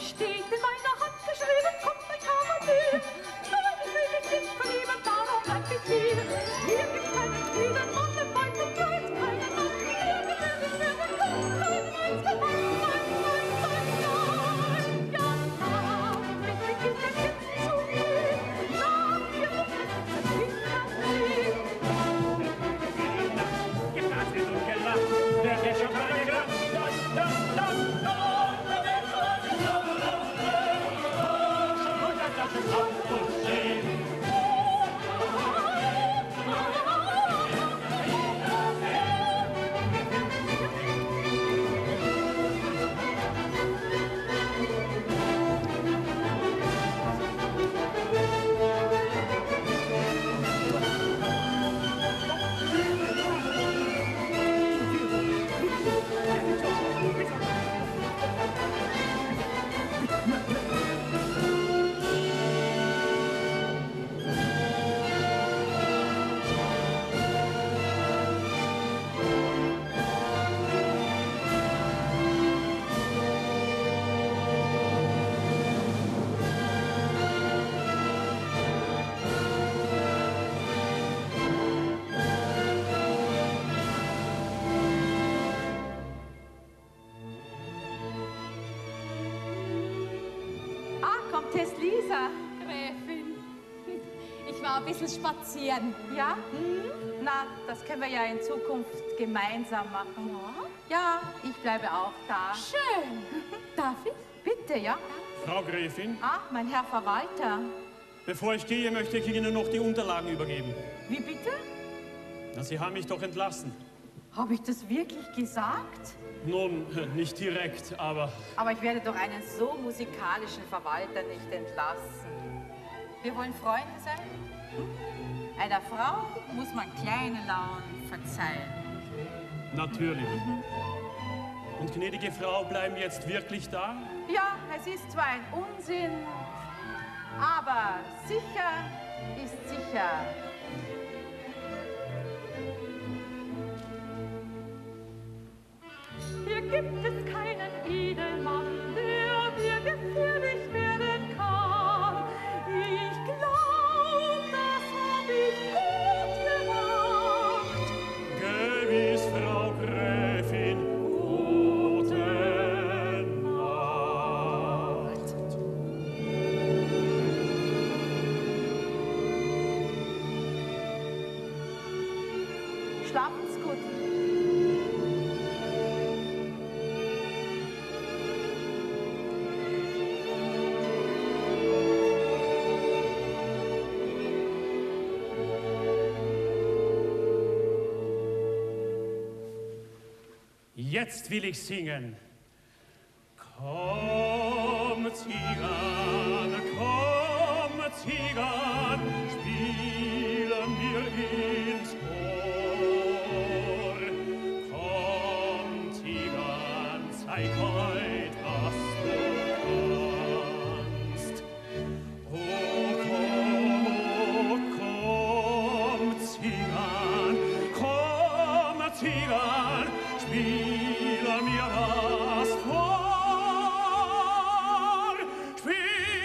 Steht in meiner Hand geschrieben, kommt mein Kavalier. Nein, ich will mich nicht verlieben, darum bleibt ich lieben. Hier gibt's keinen Frieden, und im Weiten bleibt keinen Mann. Hier genügend werden kann, kein einziger Mann. Nein, nein, nein, nein, ja, nein, mit mir gibt es jetzt zu viel. Nein, wir müssen es nicht mehr sehen. Getastet und gelacht, der der Champagner gelacht, das, das, das, das. Spazieren, ja? Mhm. Na, das können wir ja in Zukunft gemeinsam machen. Ja, ich bleibe auch da. Schön. Darf ich? Bitte, ja? Frau Gräfin. Ach, mein Herr Verwalter. Bevor ich gehe, möchte ich Ihnen noch die Unterlagen übergeben. Wie bitte? Na, Sie haben mich doch entlassen. Habe ich das wirklich gesagt? Nun, nicht direkt, aber... Aber ich werde doch einen so musikalischen Verwalter nicht entlassen. Wir wollen Freunde sein? Einer Frau muss man kleine Launen verzeihen. Natürlich. Mhm. Und gnädige Frau bleiben jetzt wirklich da? Ja, es ist zwar ein Unsinn, aber sicher ist sicher. Hier gibt es keinen Edelmann, der mir gefährlich werden kann. Ich glaube, jetzt will ich singen. Komm, Zigan, komm, Zigan, spiele mir ins Ohr. Komm, Zigan, zeig heut, was du kannst. Oh, komm, oh, komm, Zigan, komm, Zigan, spiele mir das vor, spiel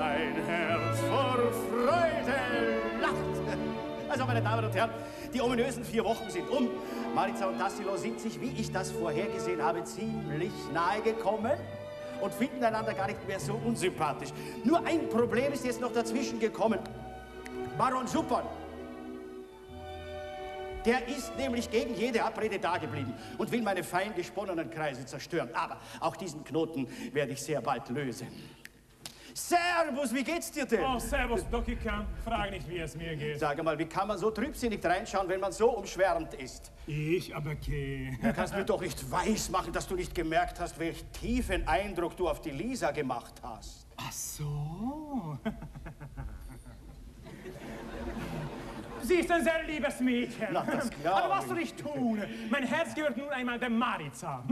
mein Herz vor Freude lacht. Also, meine Damen und Herren, die ominösen vier Wochen sind um. Maritza und Tassilo sind sich, wie ich das vorhergesehen habe, ziemlich nahe gekommen und finden einander gar nicht mehr so unsympathisch. Nur ein Problem ist jetzt noch dazwischen gekommen. Baron Schuppan. Der ist nämlich gegen jede Abrede dageblieben und will meine fein gesponnenen Kreise zerstören. Aber auch diesen Knoten werde ich sehr bald lösen. Servus, wie geht's dir denn? Oh, servus, Doki Kahn. Frag nicht, wie es mir geht. Sag mal, wie kann man so trübsinnig reinschauen, wenn man so umschwärmt ist? Ich, aber okay. Du kannst mir doch nicht weismachen, dass du nicht gemerkt hast, welch tiefen Eindruck du auf die Lisa gemacht hast. Ach so. Sie ist ein sehr liebes Mädchen. Na, das klar. Aber was soll ich tun? Mein Herz gehört nun einmal der Maritza.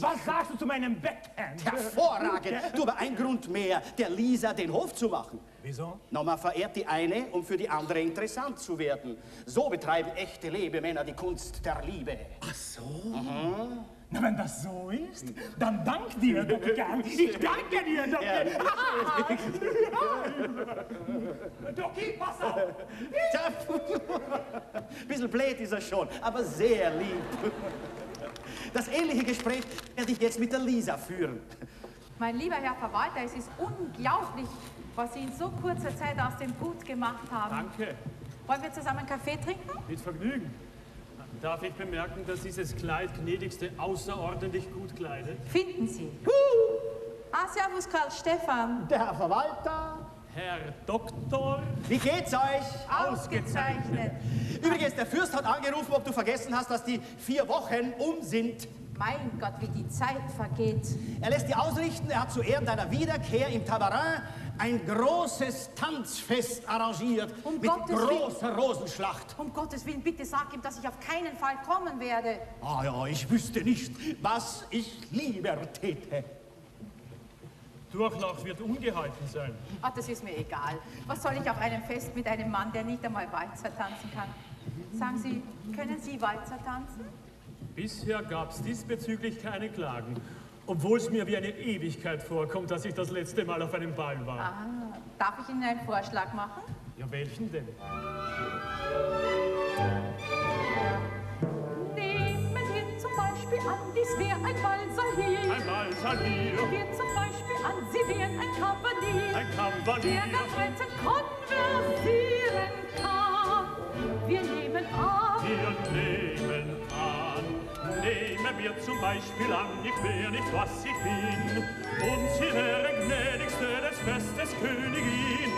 Was sagst du zu meinem Becken? Hervorragend. Du, aber ein Grund mehr, der Lisa den Hof zu machen. Wieso? Na, man verehrt die eine, um für die andere interessant zu werden. So betreiben echte Lebemänner die Kunst der Liebe. Ach so. Mhm. Na, wenn das so ist, dann dank dir, Doktor Kahn. Ich danke dir, Doktor Kahn. Ja, Doktor, pass auf. Bisschen blöd ist er schon, aber sehr lieb. Das ähnliche Gespräch werde ich jetzt mit der Lisa führen. Mein lieber Herr Verwalter, es ist unglaublich, was Sie in so kurzer Zeit aus dem Boot gemacht haben. Danke. Wollen wir zusammen einen Kaffee trinken? Mit Vergnügen. Darf ich bemerken, dass dieses Kleid gnädigste außerordentlich gut kleidet? Finden Sie. Huh. Ah, servus, Karl Stephan. Der Herr Verwalter. Herr Doktor. Wie geht's euch? Ausgezeichnet. Ausgezeichnet. Übrigens, der Fürst hat angerufen, ob du vergessen hast, dass die vier Wochen um sind. Mein Gott, wie die Zeit vergeht. Er lässt dir ausrichten, er hat zu Ehren deiner Wiederkehr im Tabarin ein großes Tanzfest arrangiert, um mit Gottes großer Willen. Rosenschlacht. Um Gottes Willen, bitte sag ihm, dass ich auf keinen Fall kommen werde. Ah ja, ich wüsste nicht, was ich lieber täte. Durchlauch wird ungehalten sein. Ach, das ist mir egal. Was soll ich auf einem Fest mit einem Mann, der nicht einmal Walzer tanzen kann? Sagen Sie, können Sie Walzer tanzen? Bisher gab es diesbezüglich keine Klagen. Obwohl es mir wie eine Ewigkeit vorkommt, dass ich das letzte Mal auf einem Ball war. Ah, darf ich Ihnen einen Vorschlag machen? Ja, welchen denn? Nehmen wir zum Beispiel an, dies wäre ein Walser-Lied. Ein Walser-Lied. Nehmen wir zum Beispiel an, Sie wären ein Kavalier. Ein Kavalier. Der ganz reizend konversieren kann. Wir nehmen an. Wir nehmen an. Nehmen wir zum Beispiel an, ich wär nicht, was ich bin, und sie wäre gnädigste des Festes Königin,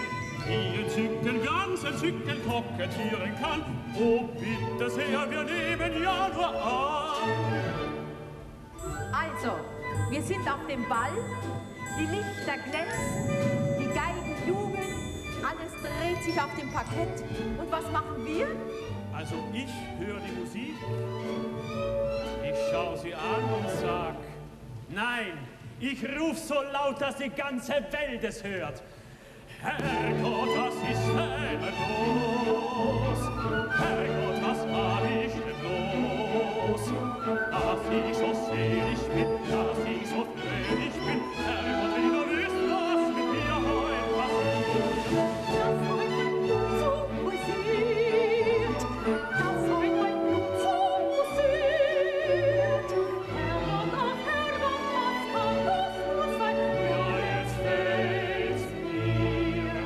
die entzücken, ganz entzücken, kokettieren kann. Oh, bitte sehr, wir nehmen ja nur an. Also, wir sind auf dem Ball, die Lichter glänzen, die Geigen jubeln, alles dreht sich auf dem Parkett. Und was machen wir? Also, ich höre die Musik. Ich schau sie an und sag, nein, ich ruf so laut, dass die ganze Welt es hört. Herrgott, was ist denn los? Herrgott, was war ich denn los? Dass ich so selig bin, dass ich so fröhlich bin. Herrgott, wenn du wüsst, was mit mir heute passiert. Das heute so passiert. Das heute Herrgott, was kann das nur sein? Ja, jetzt fällt's mir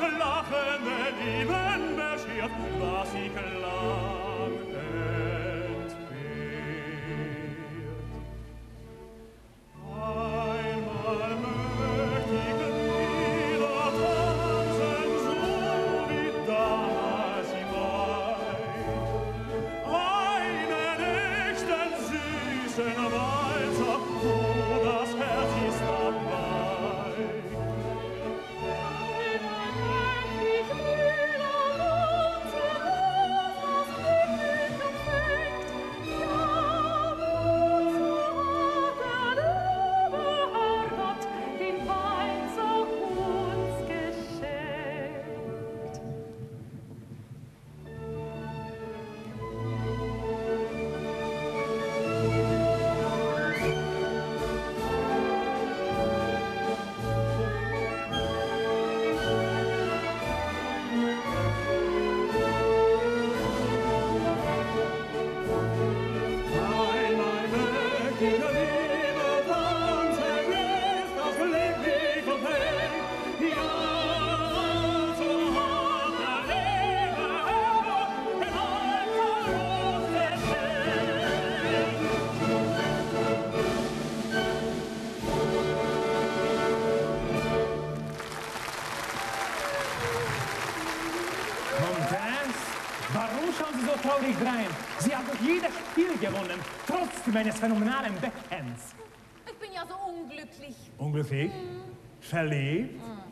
das lachende Lieben beschert, was sie lang entbehrt. Einmal möcht ich wieder tanzen, so wie damals ich war. Einen echten süßen Walzer, wo das Herz ist dabei. Rein. Sie hat durch jedes Spiel gewonnen, trotz meines phänomenalen Backhands. Ich bin ja so unglücklich. Unglücklich? Mm. Verliebt? Mm.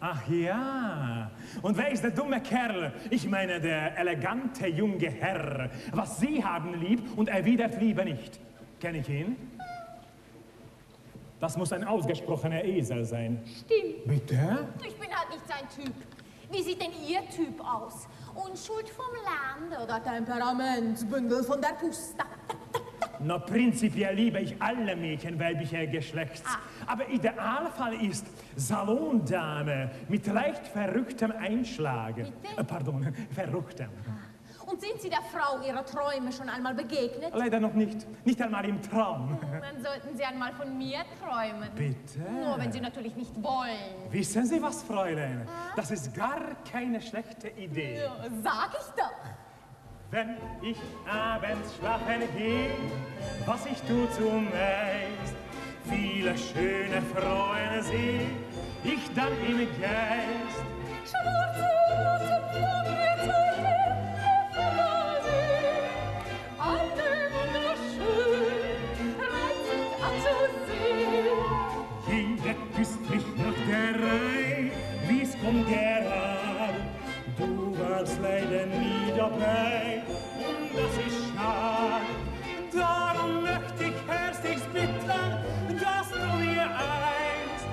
Ach ja. Und wer ist der dumme Kerl? Ich meine, der elegante junge Herr. Was Sie haben lieb und erwidert Liebe nicht. Kenne ich ihn? Das muss ein ausgesprochener Esel sein. Stimmt. Bitte? Ich bin halt nicht sein Typ. Wie sieht denn Ihr Typ aus? Unschuld vom Lande oder Temperamentsbündel von der Pusta? Na, prinzipiell liebe ich alle Mädchen weiblicher Geschlechts. Ah. Aber Idealfall ist Salondame mit leicht verrücktem Einschlag. Bitte? Pardon, verrücktem. Ah. Und sind Sie der Frau Ihrer Träume schon einmal begegnet? Leider noch nicht. Nicht einmal im Traum. Hm, dann sollten Sie einmal von mir träumen. Bitte? Nur wenn Sie natürlich nicht wollen. Wissen Sie was, Fräulein? Ah. Das ist gar keine schlechte Idee. Ja, sag ich doch. Wenn ich abends schlafen gehe, was ich tu zumeist, viele schöne Freunde sehe ich dann im Geist. Schwarze Rosen von mir zeigen, öffnen sie, alle wunderschön, reizend anzusehen. Jeder küsst mich nach der Reihe, wie's kommt gerade, du warst leider nie dabei und das ist schade. Darum möchte ich herzlich bitten, dass du mir einst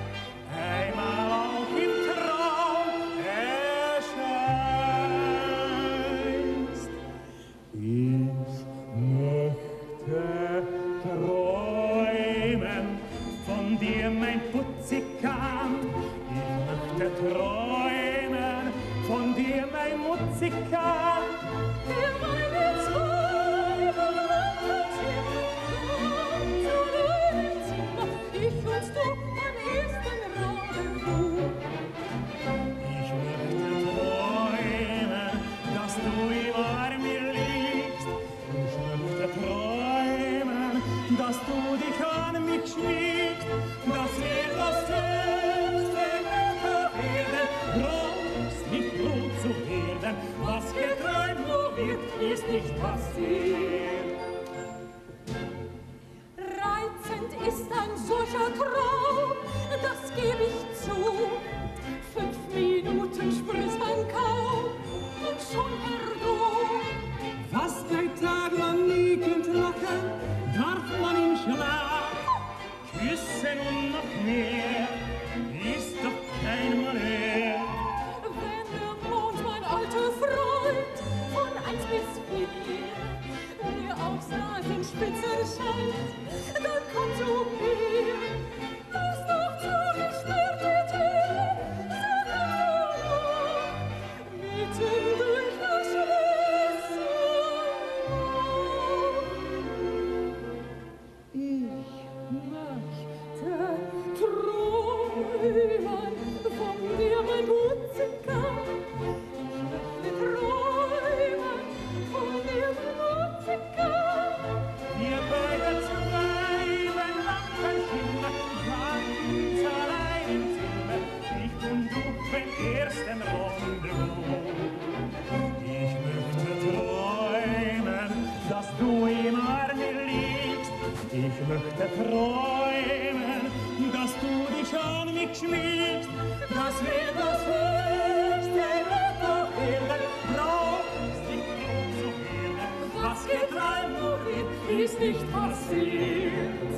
einmal auch im Traum erscheinst. Ich möchte träumen von dir, mein Putzikam. Ich möchte träumen von dir, mein Mutzika. Für meine Träume brennt sie zu den Zimmer. Ich und du am ersten Rendezvous. Ich möchte träumen, dass du über mir liegst. Ich möchte träumen, dass du dich an mich schmiegst. Dass wir das was geträumt nur wird, ist nicht passiert. Reizend ist ein solcher Traum, das gebe ich zu. Fünf Minuten spritzt man kaum und schon Erdogan. Fast ein Tag lang liegend lachen, darf man im Schlaf küssen und noch mehr, ist doch kein Manier. Freund von eins bis vier, mir aufs Nasenspitze scheint, dann komm zu mir. Das noch zugesperrte Tür, sag mir, mitten durch das Schlüssel. Ich möchte träumen von dir, mein Mutzika. schmiegst, dass wir das höchste Lob noch hören, brauchst nicht groß zu hören, was geträumt wird, ist nicht passiert.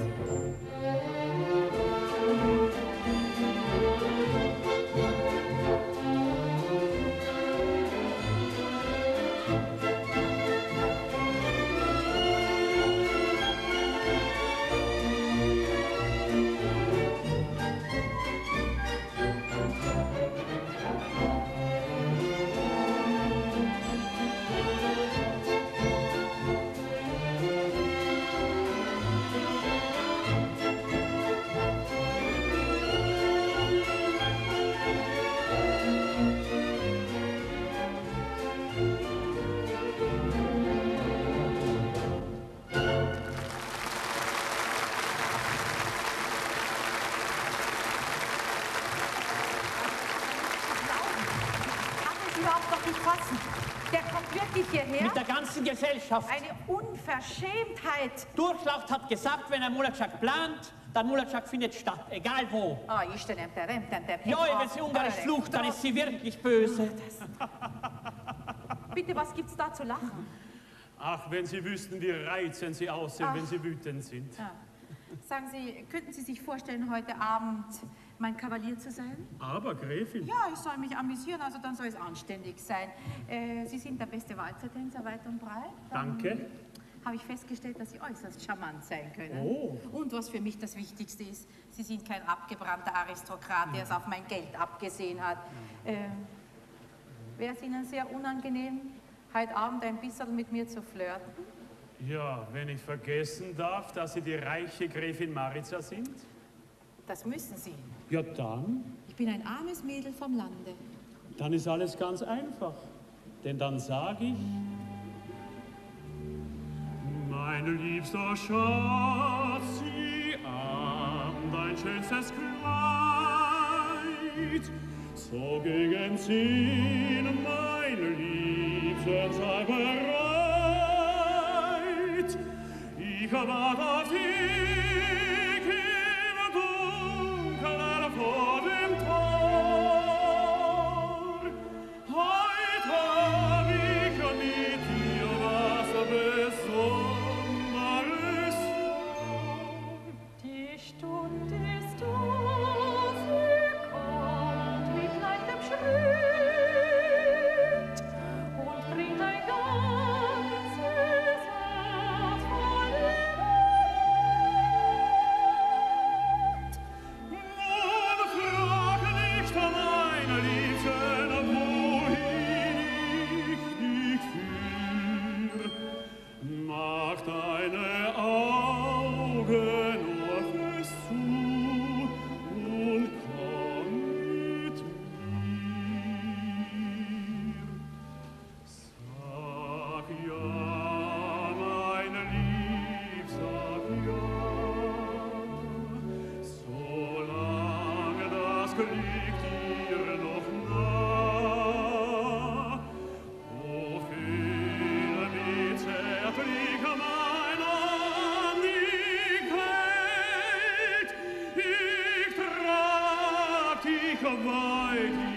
Der kommt wirklich hierher? Mit der ganzen Gesellschaft. Eine Unverschämtheit. Durchlaucht hat gesagt, wenn ein Mulacak plant, dann Mulacak findet statt, egal wo. Ah, oh, Istenem teremtem teremtem. Ja, wenn sie ungarisch flucht, dann ist sie wirklich böse. Bitte, was gibt's da zu lachen? Ach, wenn Sie wüssten, wie reizend Sie aussehen, ach, wenn Sie wütend sind. Ja. Sagen Sie, könnten Sie sich vorstellen, heute Abend mein Kavalier zu sein? Aber, Gräfin. Ja, ich soll mich amüsieren, also dann soll es anständig sein. Äh, Sie sind der beste Walzertänzer weit und breit. Danke. Habe ich festgestellt, dass Sie äußerst charmant sein können. Oh. Und was für mich das Wichtigste ist, Sie sind kein abgebrannter Aristokrat, der es auf mein Geld abgesehen hat. Äh, Wäre es Ihnen sehr unangenehm, heute Abend ein bisschen mit mir zu flirten? Ja, wenn ich vergessen darf, dass Sie die reiche Gräfin Marica sind. Das müssen Sie. Ja, dann? Ich bin ein armes Mädel vom Lande. Dann ist alles ganz einfach. Denn dann sage ich... Mein liebster Schatz, sieh an dein schönstes Kleid. So gegen zehn, meine Liebsten, sei bereit. Ich warte auf dich. Oh, meine Liebe,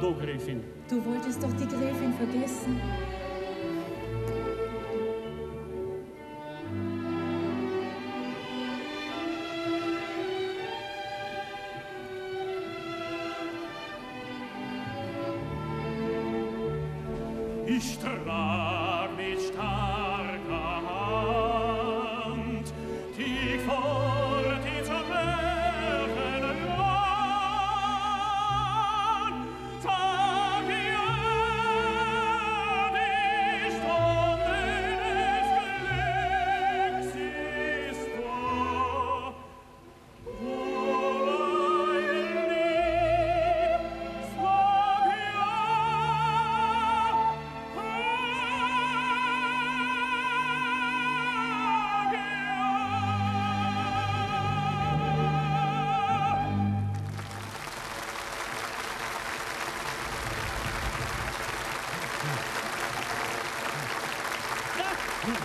Pardon, Gräfin. Du wolltest doch die Gräfin vergessen. Ich trag mit starker Hand die Pforte zur Bergen Land. Tag die Stunde des Glücks ist da, wo mein Lieb sag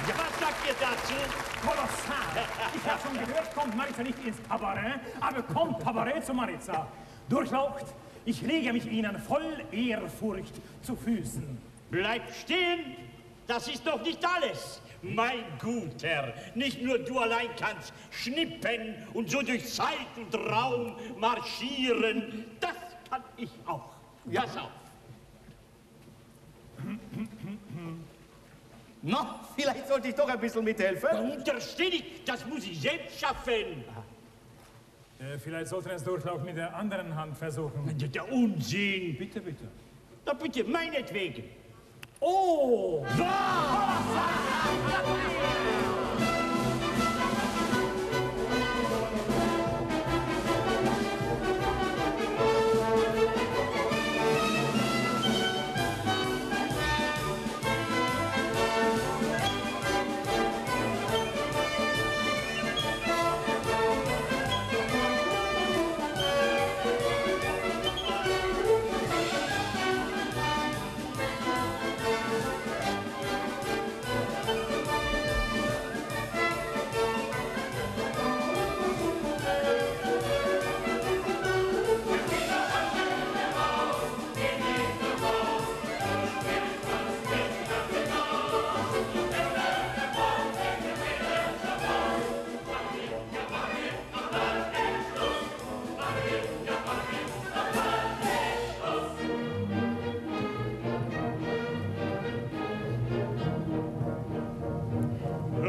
ja. Was sagt ihr dazu? Kolossal! Ich habe schon gehört, kommt Maritza nicht ins Kabarett, aber kommt Kabarett zu Maritza. Durchlaucht, ich lege mich Ihnen voll Ehrfurcht zu Füßen. Bleibt stehen! Das ist doch nicht alles! Mein Guter, nicht nur du allein kannst schnippen und so durch Zeit und Raum marschieren. Das kann ich auch. Pass auf! Na, vielleicht sollte ich doch ein bisschen mithelfen. Untersteh dich, das muss ich selbst schaffen. Äh, vielleicht sollte er es durchaus mit der anderen Hand versuchen. Der Unsinn. Bitte, bitte. Na bitte, meinetwegen. Oh! So.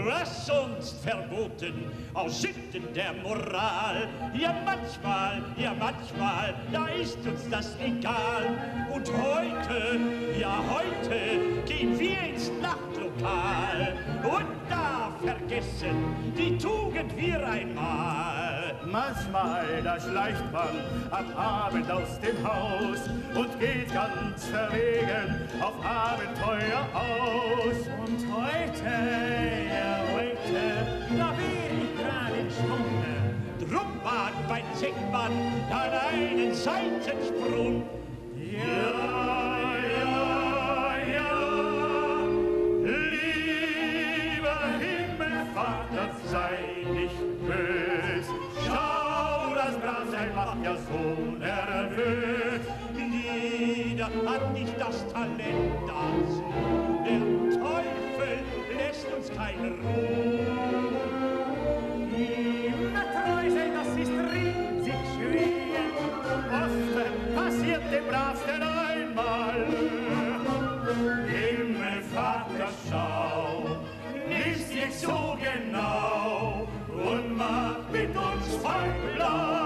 Was sonst verboten, aus Sitten der Moral. Ja manchmal, ja manchmal, da ist uns das egal. Und heute, ja heute, gehen wir ins Nachtlokal. Und da vergessen die Tugend wir einmal. Manchmal, da schleicht man am Abend aus dem Haus und geht ganz verwegen auf Abenteuer aus. Und heute, ja heute, da bin ich gerade in Stunde. Drum ward bei Zickmann an einen Seitensprung. Ja. Ja, so nervös, jeder hat nicht das Talent dazu. Der Teufel lässt uns keine Ruhe. Immer treu sein, das ist riesig schwierig. Oft passiert dem Bravsten einmal. Himmel, Vater, schau, nimm's nicht so genau und mach mit uns voll blau.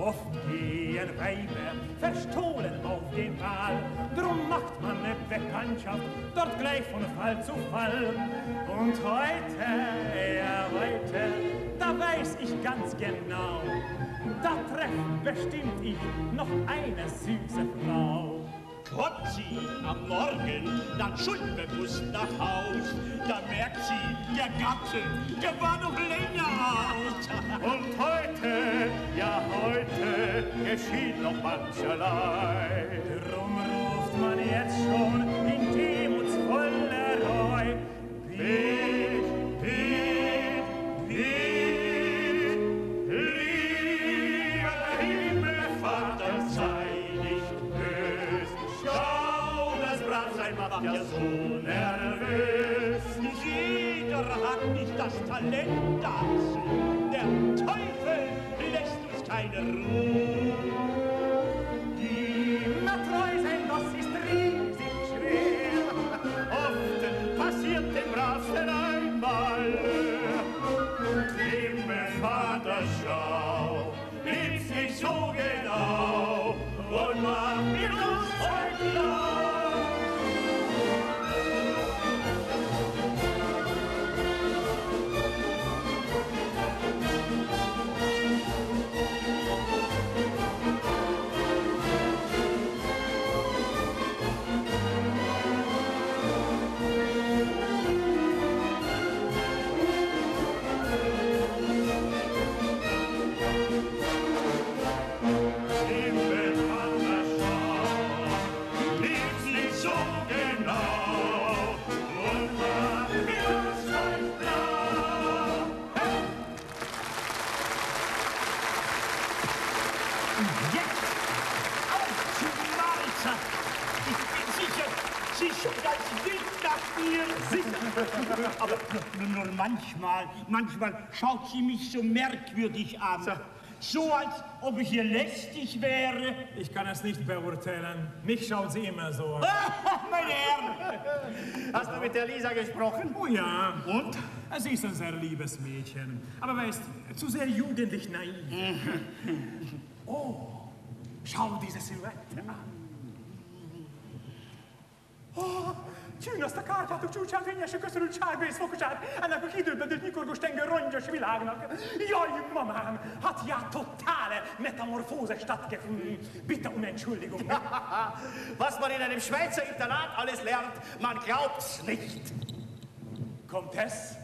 Oft gehen Weiber verstohlen auf den Wahl, drum macht man eine Bekanntschaft, dort gleich von Fall zu Fall. Und heute, ja heute, da weiß ich ganz genau, da trefft bestimmt ich noch eine süße Frau. Kommt sie am Morgen dann schuldbewusst nach Haus, da merkt sie, der Gatte, der war noch länger aus. Und heute, ja heute, geschieht noch mancherlei. Drum ruft man jetzt schon in demutsvoller Reu. Bitt, bitt, bitt, lieber Himmel, Vater, sei war ja so nervös. Jeder hat nicht das Talent dazu. Der Teufel lässt uns keine Ruhe. Die Matreusen, das ist riesig schwer. Oft passiert dem Raster einmal. Im Vaterschau gibt's nicht so genau. Und man mit uns heute lang. Aber nun manchmal, manchmal schaut sie mich so merkwürdig an. So, als ob ich ihr lästig wäre. Ich kann es nicht beurteilen. Mich schaut sie immer so an. Mein Herr! Hast du mit der Lisa gesprochen? Oh ja. Und? Sie ist ein sehr liebes Mädchen. Aber weißt du, zu sehr jugendlich naiv. Oh, schau diese Silhouette an. Oh, csúnyasztak átjátok csúcsán, fényesek köszörült sárba és szfokosát, ennek a kidődödött nyikorgos tenger rongyos világnak. Jaj, mamám, hát já totale metamorphose stattgefunden. Bitte um Entschuldigung. Was man in einem Schweizer Internat alles lernt, man glaubt's nicht. Comtesse,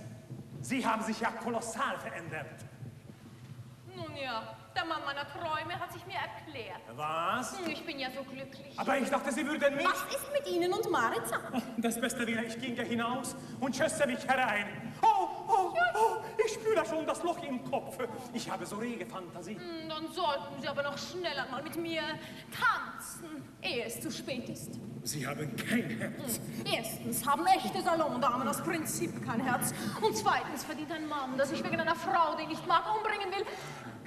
Sie haben sich ja kolossal verändert. Nun ja. Der Mann meiner Träume hat sich mir erklärt. Was? Ich bin ja so glücklich. Aber ich dachte, Sie würden mich... Was ist mit Ihnen und Maritza? Das Beste wäre, ich ginge hinaus und schösse mich herein. Oh, oh, oh, ich spüre schon das Loch im Kopf. Ich habe so rege Fantasie. Dann sollten Sie aber noch schneller mal mit mir tanzen, ehe es zu spät ist. Sie haben kein Herz. Erstens haben echte Salondamen aus Prinzip kein Herz. Und zweitens verdient ein Mann, dass ich wegen einer Frau, die ich nicht mag, umbringen will,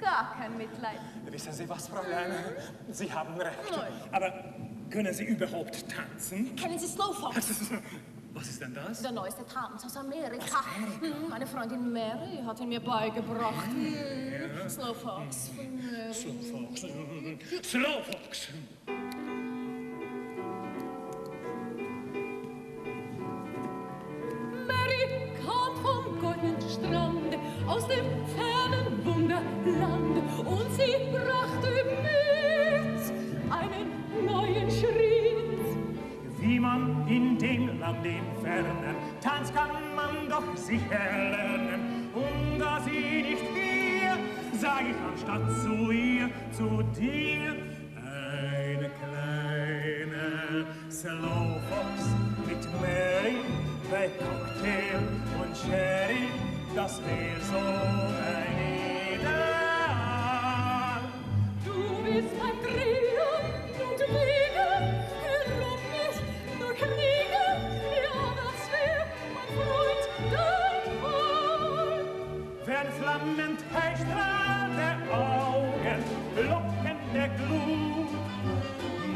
gar kein Mitleid. Wissen Sie was, Fräulein? Mhm. Sie haben recht. Nein. Aber können Sie überhaupt tanzen? Kennen Sie Snowfox? Was ist denn das? Der neueste Tanz aus Amerika. Amerika? Meine Freundin Mary hat ihn mir beigebracht. Ja. Snowfox. Mhm. Snowfox. Mhm. Snowfox. Mary kam vom goldenen Strand aus dem fernen Wunderland und sie brachte mit einen neuen Schritt. Wie man in dem Land im Fernen tanzt, kann man doch sicher lernen. Und da sie nicht hier, sag ich anstatt zu ihr, zu dir, eine kleine Slowfox mit Mary, bei Cocktail und Sherry. Das wär so ein Ideal. Du bist ein Träger und Wege, herum ist nur Kriege. Ja, das wär mein Freund, dein Fall. Wenn flammend heißstrahlende Augen, lockende Glut,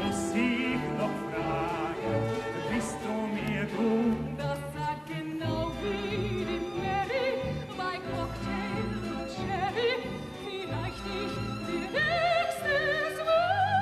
muss ich noch fragen, bist du mir gut? Das sagt genau wie die Mary. Cocktail und Sherry, vielleicht nicht die nächste Woche.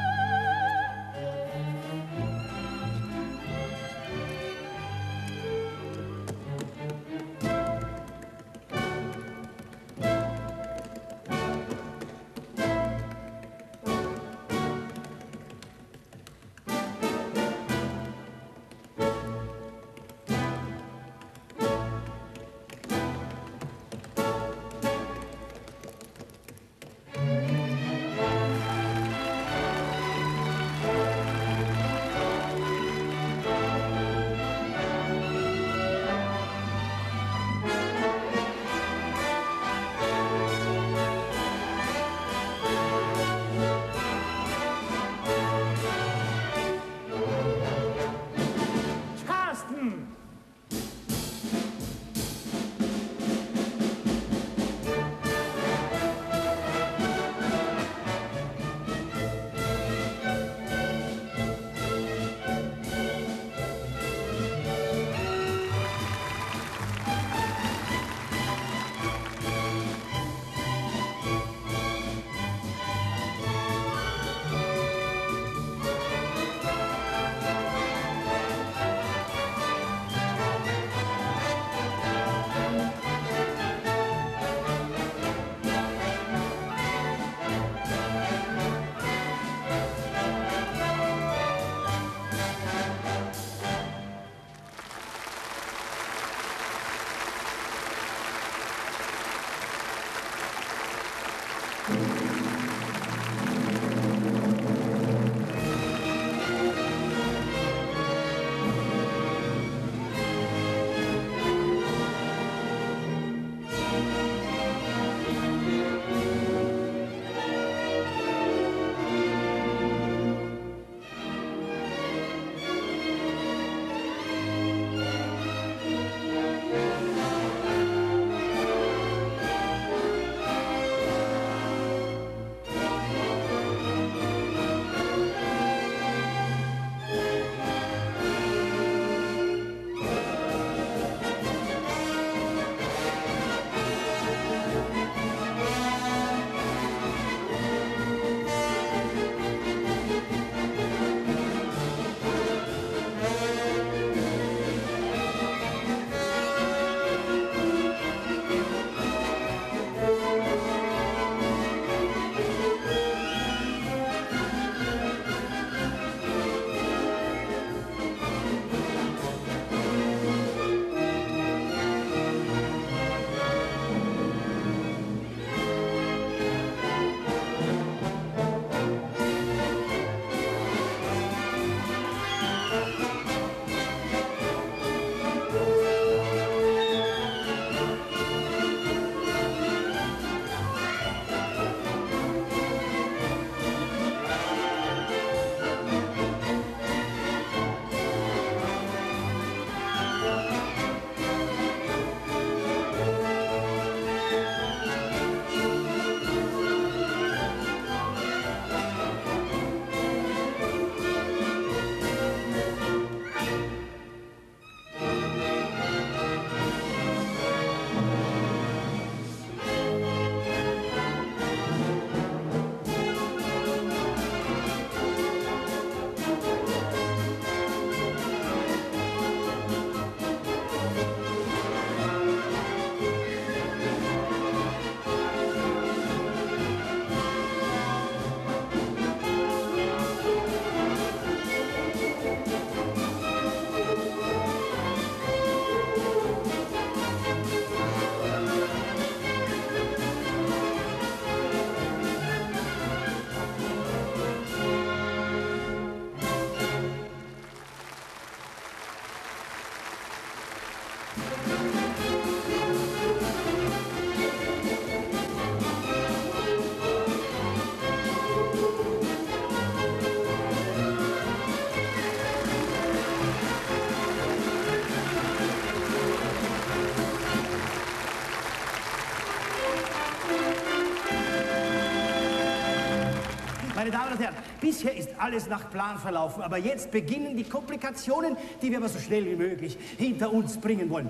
Bisher ist alles nach Plan verlaufen, aber jetzt beginnen die Komplikationen, die wir aber so schnell wie möglich hinter uns bringen wollen.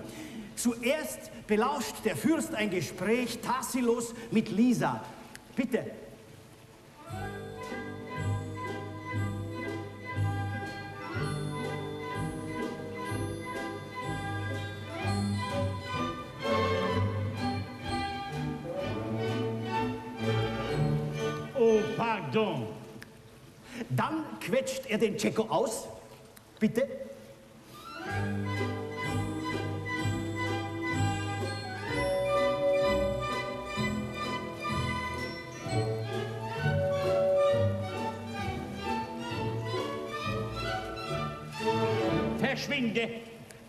Zuerst belauscht der Fürst ein Gespräch Tassilos mit Lisa. Bitte. Oh, pardon. Dann quetscht er den Tscheko aus. Bitte. Verschwinde.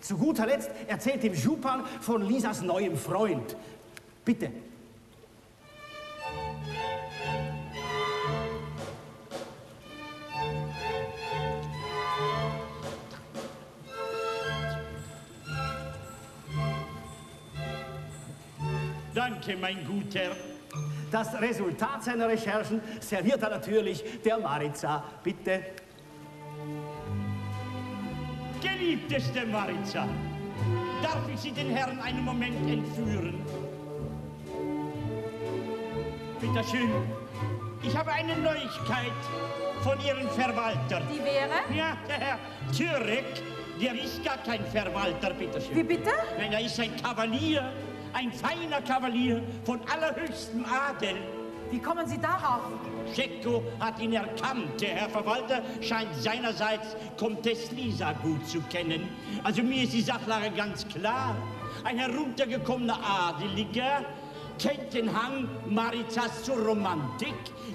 Zu guter Letzt erzählt dem Schupan von Lisas neuem Freund. Bitte. Danke, mein Guter. Das Resultat seiner Recherchen serviert er natürlich der Maritza. Bitte. Geliebteste Maritza, darf ich Sie den Herrn einen Moment entführen? Bitte schön, ich habe eine Neuigkeit von Ihrem Verwalter. Die wäre? Ja, der Herr Zürek, der ist gar kein Verwalter, bitte schön. Wie bitte? Nein, er ist ein Kavalier. Ein feiner Kavalier von allerhöchstem Adel. Wie kommen Sie darauf? Tscheko hat ihn erkannt. Der Herr Verwalter scheint seinerseits Comtesse Lisa gut zu kennen. Also mir ist die Sachlage ganz klar. Ein heruntergekommener Adeliger kennt den Hang Maritzas zur Romantik,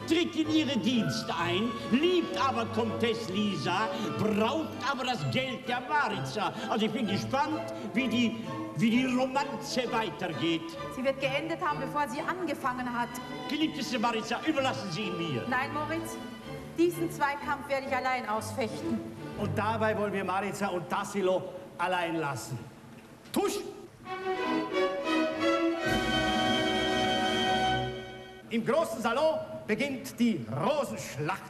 tritt in ihre Dienst ein, liebt aber Comtesse Lisa, braucht aber das Geld der Maritza. Also ich bin gespannt, wie die wie die Romanze weitergeht. Sie wird geendet haben, bevor sie angefangen hat. Geliebteste Maritza, überlassen Sie ihn mir. Nein, Moritz, diesen Zweikampf werde ich allein ausfechten. Und dabei wollen wir Maritza und Tassilo allein lassen. Tusch! Im großen Salon beginnt die Rosenschlacht.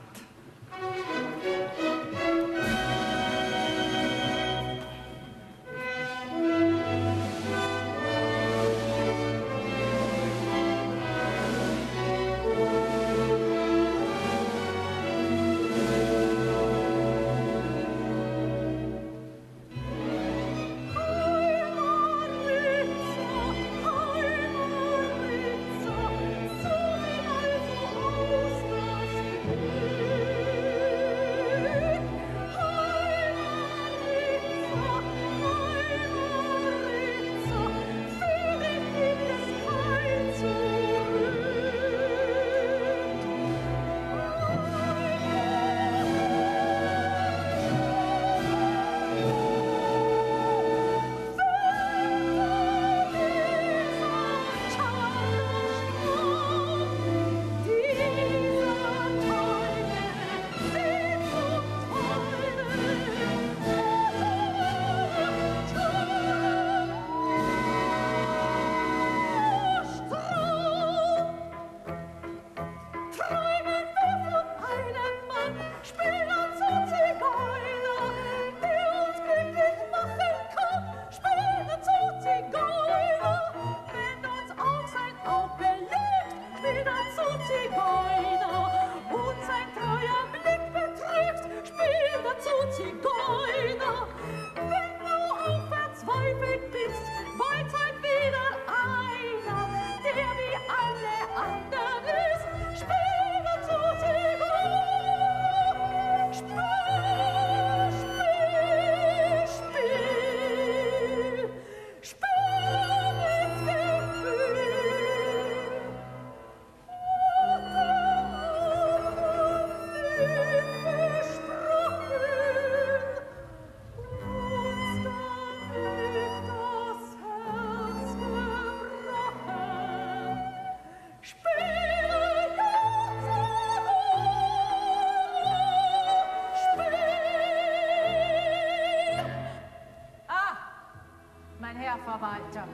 Verwalter.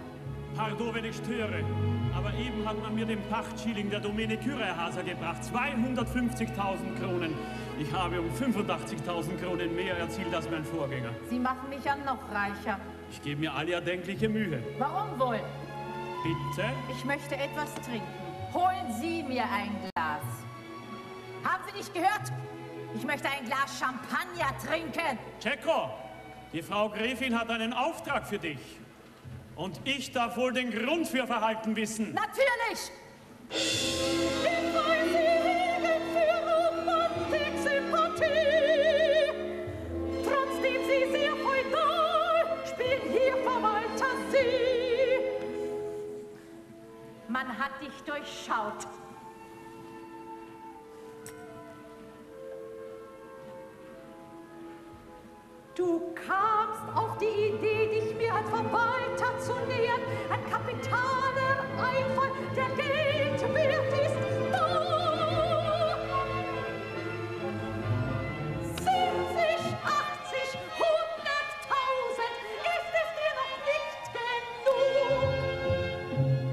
Pardon, wenn ich störe, aber eben hat man mir den Pachtschilling der Domäne Kyreihaser gebracht. zweihundertfünfzigtausend Kronen. Ich habe um fünfundachtzigtausend Kronen mehr erzielt als mein Vorgänger. Sie machen mich ja noch reicher. Ich gebe mir alle erdenkliche Mühe. Warum wohl? Bitte? Ich möchte etwas trinken. Holen Sie mir ein Glas. Haben Sie nicht gehört? Ich möchte ein Glas Champagner trinken. Cecco, die Frau Gräfin hat einen Auftrag für dich. Und ich darf wohl den Grund für Verhalten wissen. Natürlich! Ich weiß, Sie hegen für Romantik Sympathie. Trotzdem Sie sehr feudal spielen hier Verwalter Sie. Man hat dich durchschaut. Du kamst auf die Idee, dich mir als Verwalter zu nähern. Ein kapitaler Eifer, der Geld wert ist. Da siebzig, achtzig, hunderttausend, ist es dir noch nicht genug?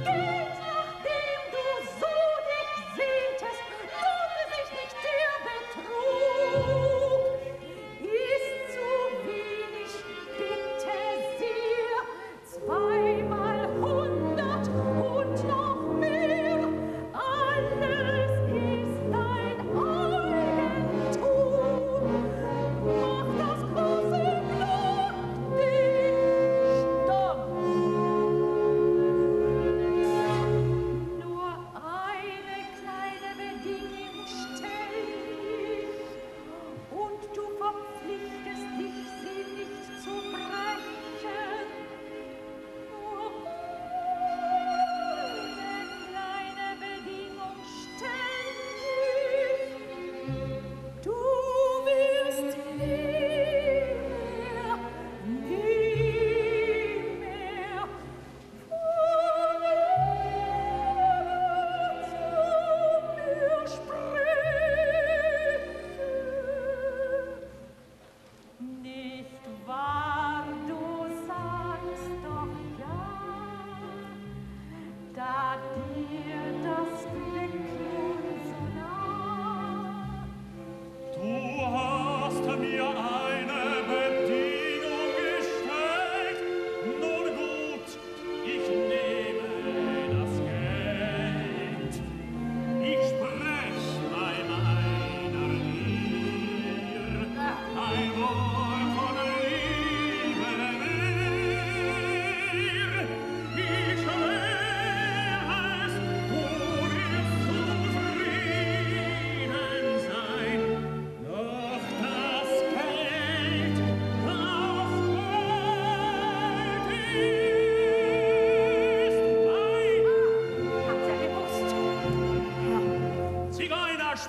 Geld, nachdem du so dich sehntest, lohnt sich nicht der Betrug.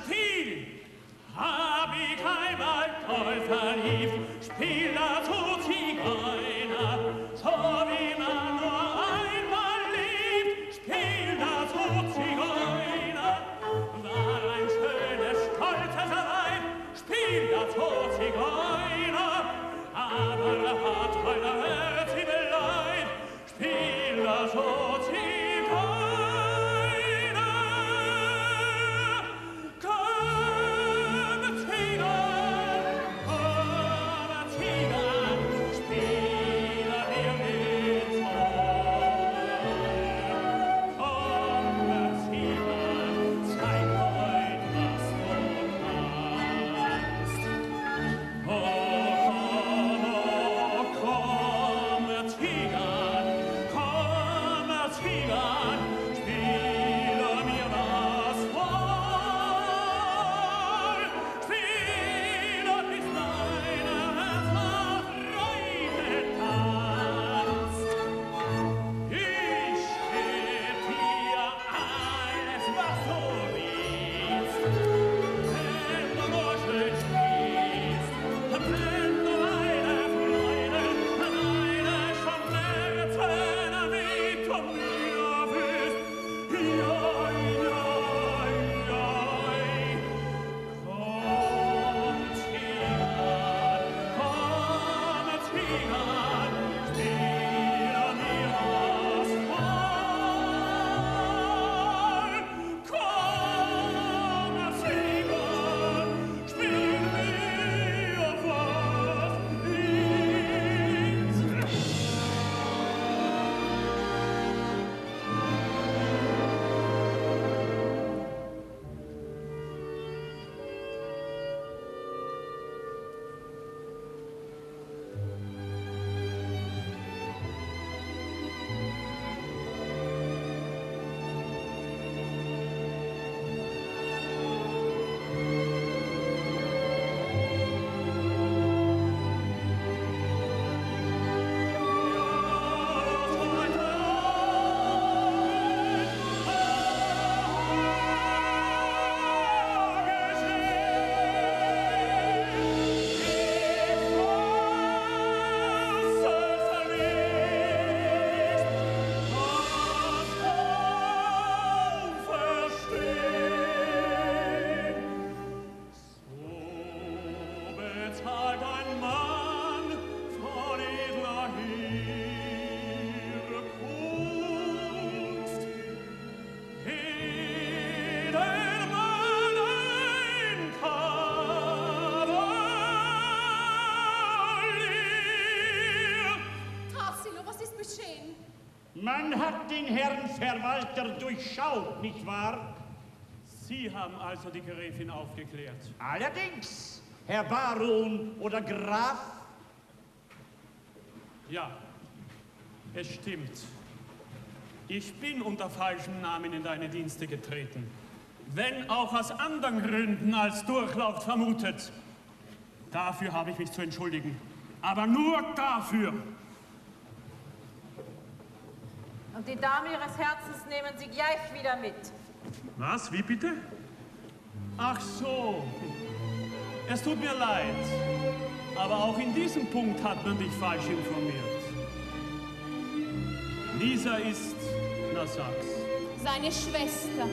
Spiel, hab ich einmal toll verliebt. Man hat den Herrn Verwalter durchschaut, nicht wahr? Sie haben also die Gräfin aufgeklärt. Allerdings, Herr Baron oder Graf? Ja, es stimmt. Ich bin unter falschem Namen in deine Dienste getreten. Wenn auch aus anderen Gründen als Durchlaucht vermutet. Dafür habe ich mich zu entschuldigen. Aber nur dafür. Und die Dame Ihres Herzens nehmen Sie gleich wieder mit. Was? Wie bitte? Ach so. Es tut mir leid. Aber auch in diesem Punkt hat man dich falsch informiert. Lisa ist, na sag's, seine Schwester.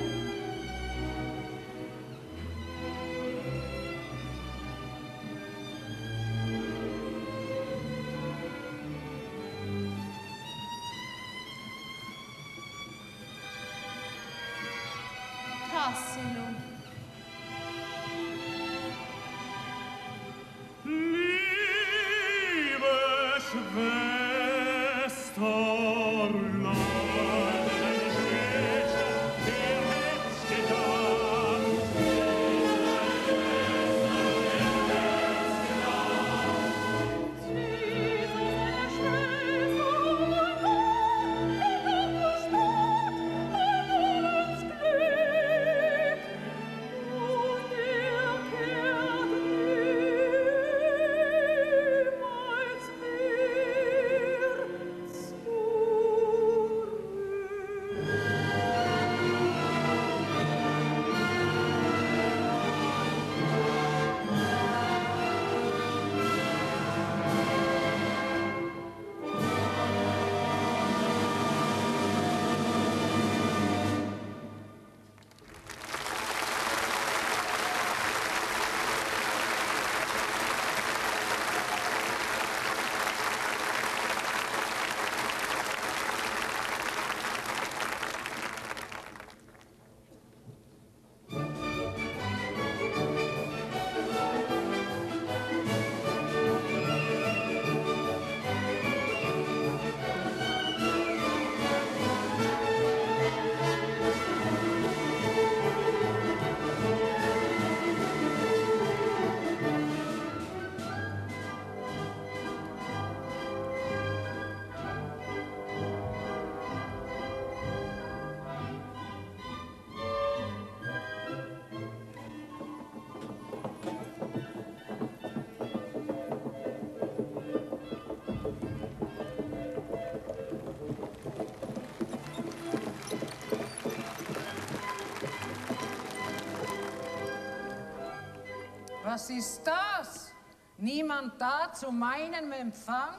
Was ist das? Niemand da zu meinem Empfang?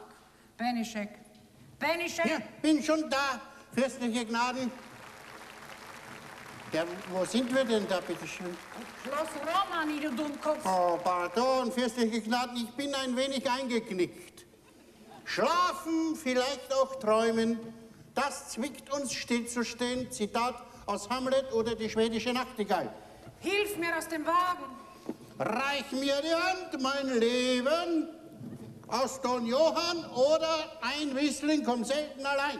Benischek. Benischek? Ja, bin schon da, fürstliche Gnaden. Ja, wo sind wir denn da, bitteschön? Schloss Romani, du Dummkopf. Oh, pardon, fürstliche Gnaden, ich bin ein wenig eingeknickt. Schlafen, vielleicht auch träumen, das zwickt uns stillzustehen. Zitat aus Hamlet oder die schwedische Nachtigall. Hilf mir aus dem Wagen. Reich mir die Hand, mein Leben, aus Don Johann oder ein Wiesling kommt selten allein.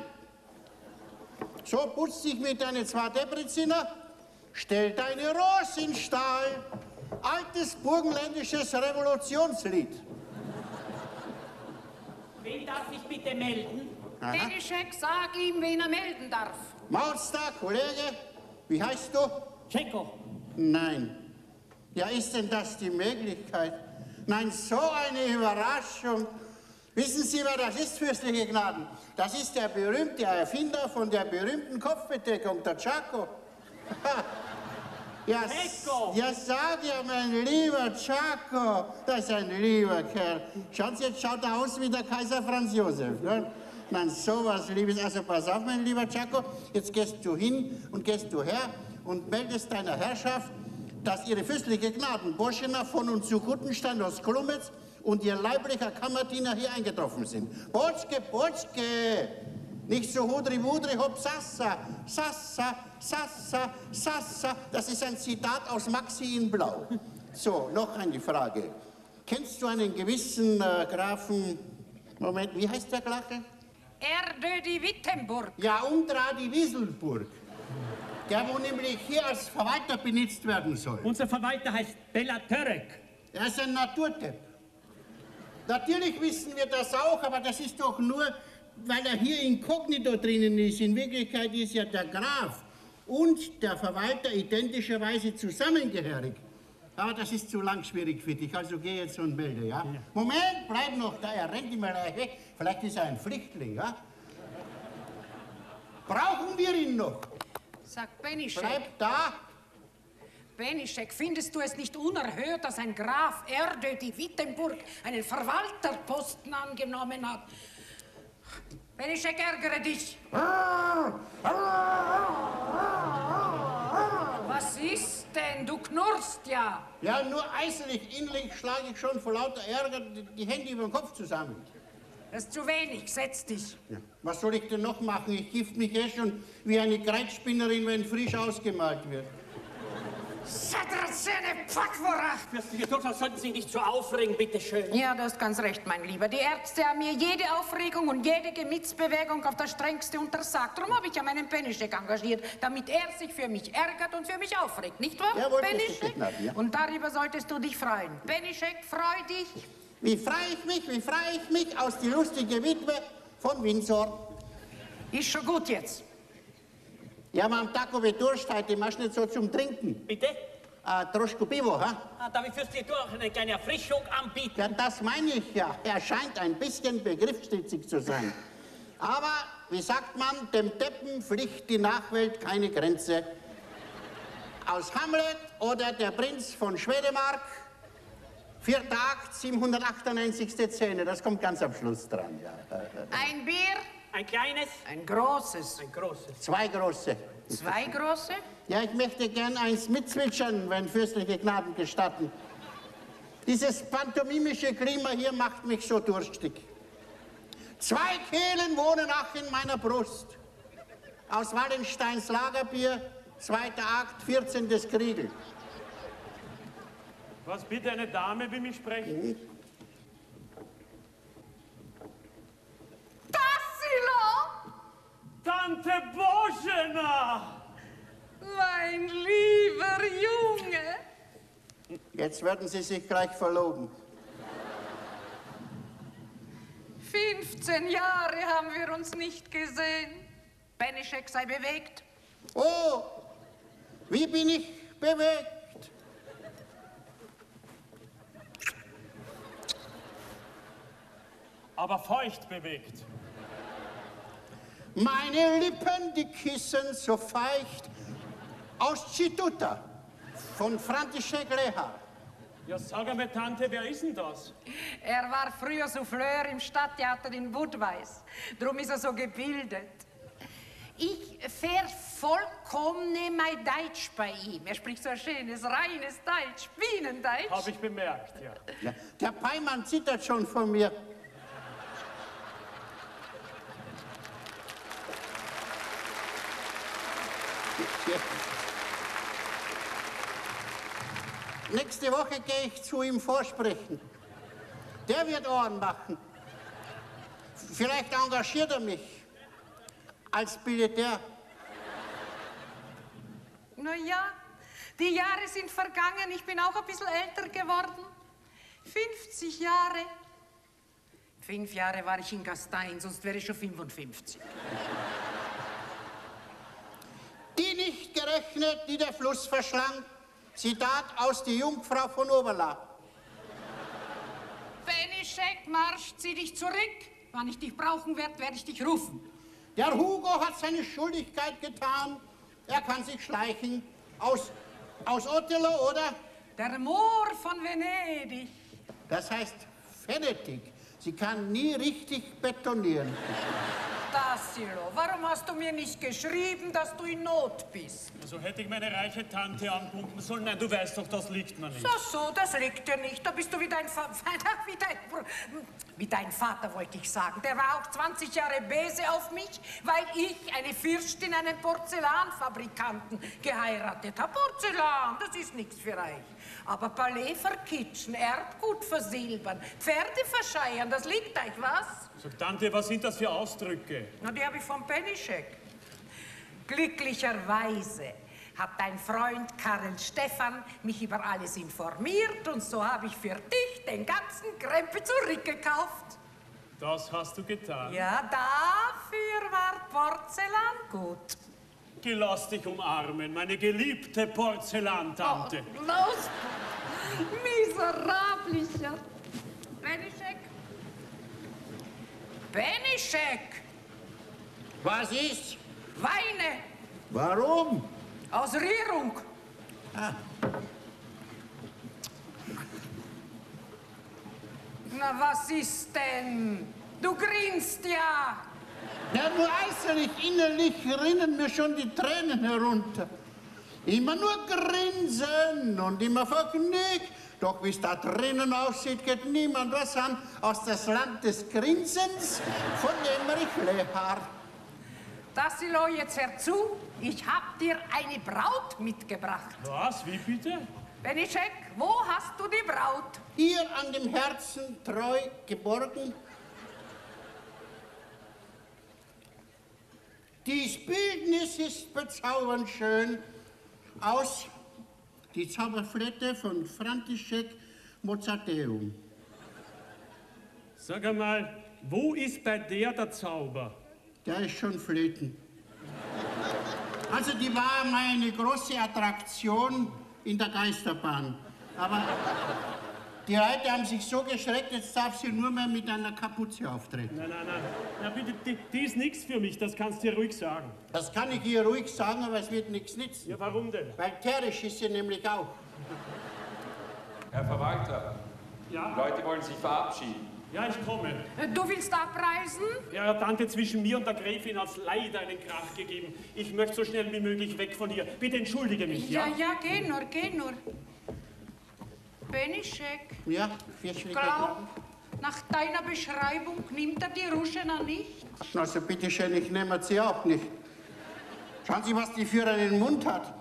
So putzt dich mit deinen zwei Debreziner, stell deine Ross in Stahl, altes burgenländisches Revolutionslied. Wen darf ich bitte melden? Benischek, sag ihm, wen er melden darf. Maulster, Kollege, wie heißt du? Tscheko. Nein. Ja, ist denn das die Möglichkeit? Nein, so eine Überraschung. Wissen Sie, wer das ist, fürstliche Gnaden? Das ist der berühmte Erfinder von der berühmten Kopfbedeckung, der Tschako. Ja, ja, sag ja, mein lieber Tschako. Das ist ein lieber Kerl. Schauen Sie, jetzt schaut er aus wie der Kaiser Franz Josef. Ne? Nein, sowas, Liebes. Also pass auf, mein lieber Tschako. Jetzt gehst du hin und gehst du her und meldest deiner Herrschaft, dass ihre fürstliche Gnaden Boschener von und zu Guttenstein aus Klumetz und ihr leiblicher Kammerdiener hier eingetroffen sind. Botschke, Botschke! Nicht so hudri wudri hopp sassa, sassa, sassa, sassa. Das ist ein Zitat aus Maxi in Blau. So, noch eine Frage. Kennst du einen gewissen äh, Grafen, Moment, wie heißt der Grafe? Erde die Wittenburg. Ja, und auch die Wieselburg. Der, wo nämlich hier als Verwalter benutzt werden soll. Unser Verwalter heißt Bella Törek. Er ist ein Naturtepp. Natürlich wissen wir das auch, aber das ist doch nur, weil er hier inkognito drinnen ist. In Wirklichkeit ist ja der Graf und der Verwalter identischerweise zusammengehörig. Aber das ist zu langschwierig für dich, also geh jetzt und melde, ja? Ja. Moment, bleib noch da, er rennt immer weg. Vielleicht ist er ein Flüchtling, ja? Brauchen wir ihn noch? Sagt Benischek. Bleib da. Benischek, findest du es nicht unerhört, dass ein Graf Erde die Wittenburg einen Verwalterposten angenommen hat? Benischek, ärgere dich. Was ist denn? Du knurrst ja. Ja, nur äußerlich, innerlich schlage ich schon vor lauter Ärger die Hände über den Kopf zusammen. Das ist zu wenig, setz dich. Ja. Was soll ich denn noch machen? Ich gift mich eh schon wie eine Kreisspinnerin, wenn frisch ausgemalt wird. Satrazene Pfadwora! Fürstliche Durchfahrt, sollten Sie nicht so aufregen, bitteschön. Ja, du hast ganz recht, mein Lieber. Die Ärzte haben mir jede Aufregung und jede Gemütsbewegung auf das Strengste untersagt. Darum habe ich ja meinen Benischek engagiert, damit er sich für mich ärgert und für mich aufregt. Nicht wahr, Jawohl, Benischek? Ja. Und darüber solltest du dich freuen. Benischek, freu dich. Wie freue ich mich, wie freue ich mich aus die lustige Witwe von Windsor. Ist schon gut jetzt. Ja, am Tag habe ich Durst heute, machst nicht so zum Trinken. Bitte? Äh, Troschko Pivo, hä? Ah, darf ich für's dir durch eine kleine Erfrischung anbieten? Ja, das meine ich ja. Er scheint ein bisschen begriffsstutzig zu sein. Aber, wie sagt man, dem Deppen fliegt die Nachwelt keine Grenze. Aus Hamlet oder der Prinz von Schwedemark. Vier Tag, siebenhundertachtundneunzigste Szene, das kommt ganz am Schluss dran. Ja. Ein Bier? Ein kleines? Ein großes. Ein großes. Zwei große. Zwei große? Ja, ich möchte gern eins mitzwitschern, wenn fürstliche Gnaden gestatten. Dieses pantomimische Klima hier macht mich so durstig. Zwei Kehlen wohnen auch in meiner Brust. Aus Wallensteins Lagerbier, zweiter Akt, vierzehntes Kriegel. Was bitte eine Dame will mich sprechen? Tassilo! Tante Boschena! Mein lieber Junge! Jetzt werden Sie sich gleich verloben. fünfzehn Jahre haben wir uns nicht gesehen. Benischek sei bewegt. Oh, wie bin ich bewegt? Aber feucht bewegt. Meine Lippen, die kissen so feucht. Aus Cituta, von František Leha. Ja, sag einmal, Tante, wer ist denn das? Er war früher Souffleur im Stadttheater in Budweis. Drum ist er so gebildet. Ich vervollkommne mein Deutsch bei ihm. Er spricht so ein schönes, reines Deutsch, Bienendeutsch. Hab ich bemerkt, ja. Ja, der Peimann zittert schon von mir. Nächste Woche gehe ich zu ihm vorsprechen. Der wird Ohren machen. Vielleicht engagiert er mich als Billionär. Na ja, die Jahre sind vergangen. Ich bin auch ein bisschen älter geworden. fünfzig Jahre. Fünf Jahre war ich in Gastein, sonst wäre ich schon fünfundfünfzig. Die nicht gerechnet, die der Fluss verschlang. Zitat aus Die Jungfrau von Oberla. Benischek, Marsch, zieh dich zurück. Wann ich dich brauchen werde, werde ich dich rufen. Der Hugo hat seine Schuldigkeit getan. Er kann sich schleichen. Aus, aus Otelo, oder? Der Moor von Venedig. Das heißt Venedig. Sie kann nie richtig betonieren. Da Tassilo, warum hast du mir nicht geschrieben, dass du in Not bist? So hätte ich meine reiche Tante anpumpen sollen. Nein, du weißt doch, das liegt mir nicht. So, so, das liegt dir nicht. Da bist du wie dein Vater, wie dein, wie dein Vater, wollte ich sagen. Der war auch zwanzig Jahre böse auf mich, weil ich eine Fürstin, einen Porzellanfabrikanten geheiratet habe. Porzellan, das ist nichts für euch. Aber Palais verkitschen, Erbgut versilbern, Pferde verscheiern, das liegt euch, was? So, Tante, was sind das für Ausdrücke? Na, die habe ich von Penischek. Glücklicherweise hat dein Freund Karel Stephan mich über alles informiert und so habe ich für dich den ganzen Krempel zurückgekauft. Das hast du getan. Ja, dafür war Porzellan gut. Lass dich umarmen, meine geliebte Porzellantante. Oh, los, miserablicher. Penischek? Penischek! Was ist? Weine! Warum? Aus Rührung. Ah. Na, was ist denn? Du grinst ja! Ja, nur äußerlich, innerlich rinnen mir schon die Tränen herunter. Immer nur grinsen und immer vergnügt. Doch wie es da drinnen aussieht, geht niemand was an aus das Land des Grinsens von Emmerich Lehar. Tassilo, jetzt hör zu, ich hab dir eine Braut mitgebracht. Was? Wie bitte? Penischek, wo hast du die Braut? Ihr an dem Herzen treu geborgen. Dies Bildnis ist bezaubernd schön. Aus die Zauberflöte von František Mozarteum. Sag einmal, wo ist bei der der Zauber? Der ist schon flöten. Also die war meine große Attraktion in der Geisterbahn. Aber die Leute haben sich so geschreckt, jetzt darf sie nur mehr mit einer Kapuze auftreten. Nein, nein, nein. Na bitte, die, die ist nichts für mich, das kannst du dir ruhig sagen. Das kann ich dir ruhig sagen, aber es wird nichts nützen. Ja, warum denn? Weil Teresch ist sie nämlich auch. Herr Verwalter, ja? Leute wollen sich verabschieden. Ja, ich komme. Du willst abreisen? Ja, Tante, zwischen mir und der Gräfin hat es leider einen Krach gegeben. Ich möchte so schnell wie möglich weg von hier. Bitte entschuldige mich, ja? Ja, ja, geh nur, geh nur. Penischek. Ja, vier Schritte. Glaub, nach deiner Beschreibung nimmt er die Ruschena nicht. Also bitte schön, ich nehme sie auch nicht. Schauen Sie, was die für einen Mund hat.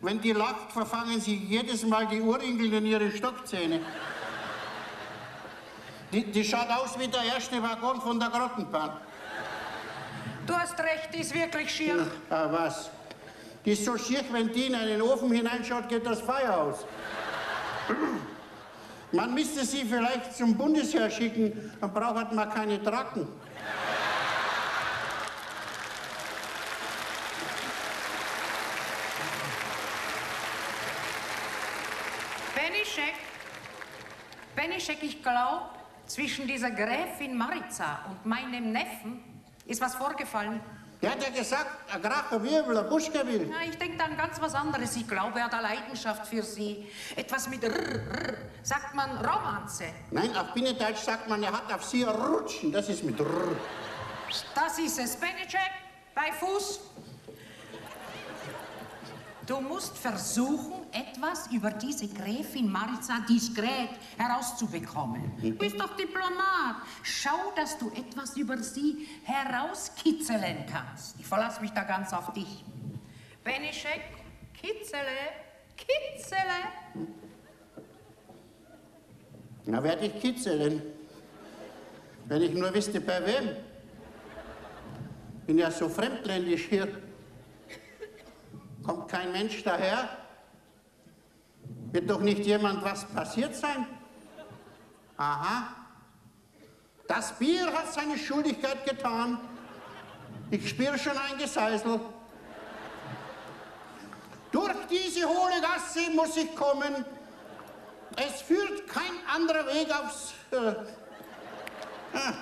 Wenn die lacht, verfangen sie jedes Mal die Uringeln in ihre Stockzähne. Die, die schaut aus wie der erste Waggon von der Grottenbahn. Du hast recht, die ist wirklich schier. Ah, was? Die ist so schier, wenn die in einen Ofen hineinschaut, geht das Feuer aus. Man müsste sie vielleicht zum Bundesheer schicken, dann braucht man keine Drachen. Penischek, Penischek, ich glaube, zwischen dieser Gräfin Marica und meinem Neffen ist was vorgefallen. Der hat ja gesagt, ein Graf, ein Wirbel, ein Buschgewill. Ja, ich denke an ganz was anderes. Ich glaube, er hat eine Leidenschaft für sie. Etwas mit Rrr, Rrr. Sagt man Romanze? Nein, auf Binnendeutsch sagt man, er hat auf sie Rutschen. Das ist mit Rrr. Das ist es. Penischek, bei Fuß. Du musst versuchen, etwas über diese Gräfin Marica diskret herauszubekommen. Du bist doch Diplomat. Schau, dass du etwas über sie herauskitzeln kannst. Ich verlasse mich da ganz auf dich. Penischek, kitzele, kitzele. Na, werde ich kitzeln. Wenn ich nur wüsste, bei wem. Bin ja so fremdländisch hier. Kommt kein Mensch daher? Wird doch nicht jemand was passiert sein? Aha. Das Bier hat seine Schuldigkeit getan. Ich spüre schon ein Geseisel. Durch diese hohle Gasse muss ich kommen. Es führt kein anderer Weg aufs... Äh, äh.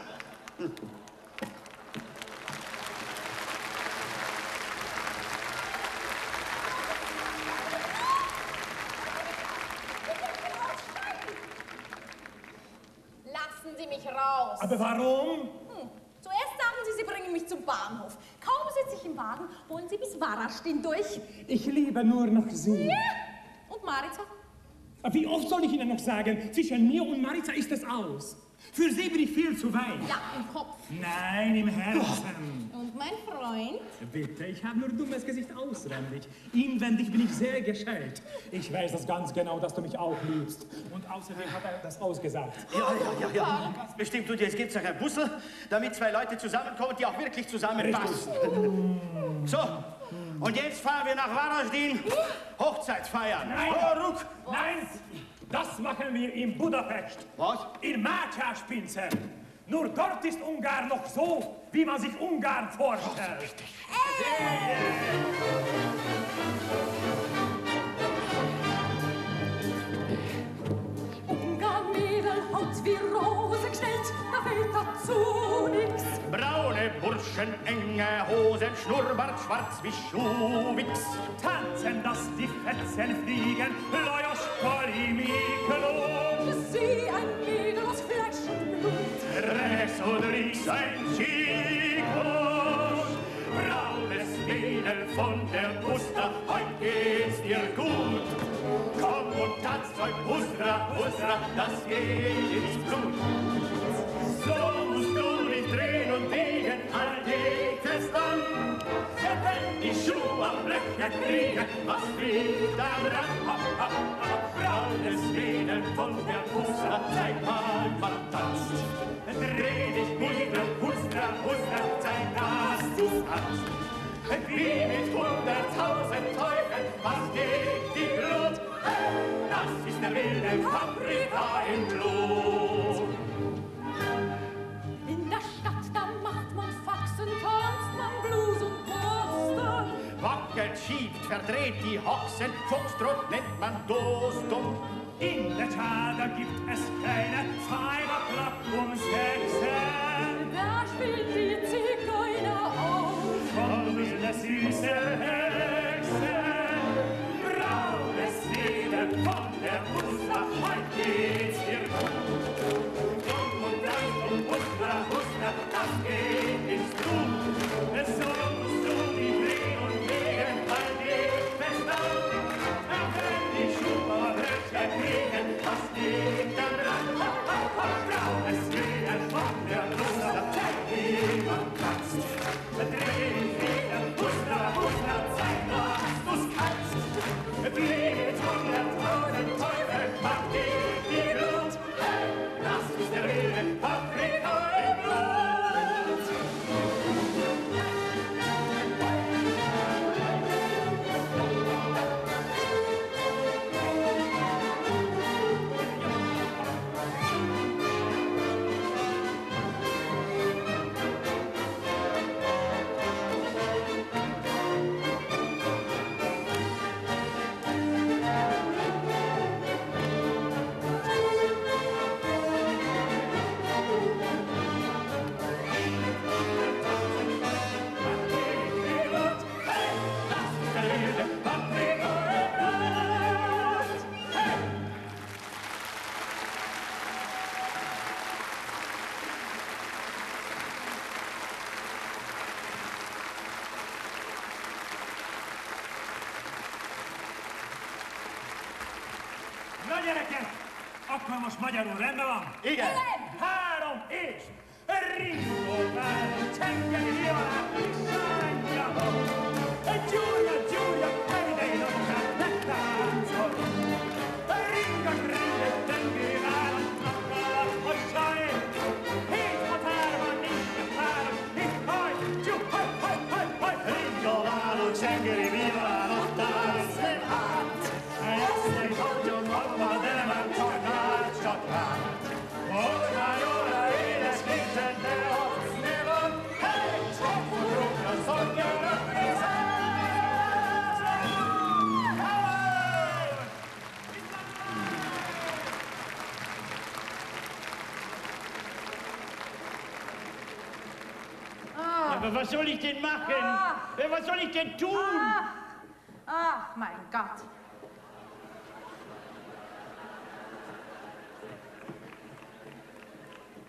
Raus. Aber warum? Hm. Zuerst haben Sie, Sie bringen mich zum Bahnhof. Kaum sitze ich im Wagen, wollen Sie bis Varasch hindurch. Ich liebe nur noch Sie. Ja. Und Marica? Wie oft soll ich Ihnen noch sagen, zwischen mir und Marica ist es aus. Für sie bin ich viel zu weit. Ja, im Kopf. Nein, im Herzen. Und mein Freund? Bitte, ich habe nur dummes Gesicht auswendig. Inwendig bin ich sehr gescheit. Ich weiß das ganz genau, dass du mich auch liebst. Und außerdem hat er das ausgesagt. Ja, ja, ja, ja. Bestimmt tut ihr, es gibt einen Puzzle, damit zwei Leute zusammenkommen, die auch wirklich zusammenpassen. Richtig. So. Und jetzt fahren wir nach Varaždin. Hochzeitsfeiern. Nein. Oh, Ruck. Nein. Das machen wir in Budapest. Was? In Mátyás-Pince. Nur dort ist Ungarn noch so, wie man sich Ungarn vorstellt. Ungarn Mädel hat wie Rosen gestellt, da fehlt dazu nix. Braune Burschen, enge Hosen, Schnurrbart schwarz wie Schuhwichs. Tanzen, dass die Fetzen fliegen, Lajos, Koli, Miklos. Sieh ein Mädel aus Fleisch und Blut. Res und Ries, ein Chicos. Braunes Mädel von der Pustra, heut geht's dir gut. Komm und tanz, heut Pustra, Pustra, das geht ins Blut. So musst du drehen und biegen, all geht es dann. Wenn denn die Schuhe am Löcher kriegen, was fliegt da dran? Hopp, hopp, hopp, braunes Mädel von der Pustra, zeig mal, was tanzt. Dreh dich, Mädel, Pustra, Pustra, zeig, dass du's tanzt. Wie mit hunderttausend Teufeln, was geht die Glut? Das ist der wilde Paprika im Blut. Wackelt, schiebt, verdreht die Hoxen, Foxtrot nennt man Dostum. In der Tat, da gibt es keine Feierklapp um Sechsen. Da spielt die Zigeuner auf, von der süße Hexe. Braunes Leben von der Pustra, heut geht's dir gut. Komm und dann und Pustra, Pustra, das geht ins Blut. Es soll akkor most magyarul rendben van? Igen! Három és... Rizsóvár, csengeri dialát, sányjában! Gyúrja, gyúrja, elidején ottán, ne táncol! Ringas rendet, tengél állat, napkállat, hogy sajj! Hét határban, nincs a párom, itt haj, gyúr, haj, haj, haj, haj! Ringaválló, csengeri dialát, ottán, szép át! Ezt meg adjon magva, de nem át csak! Aber was soll ich denn machen? Ah. Was soll ich denn tun? Ach, ah. ah, mein Gott.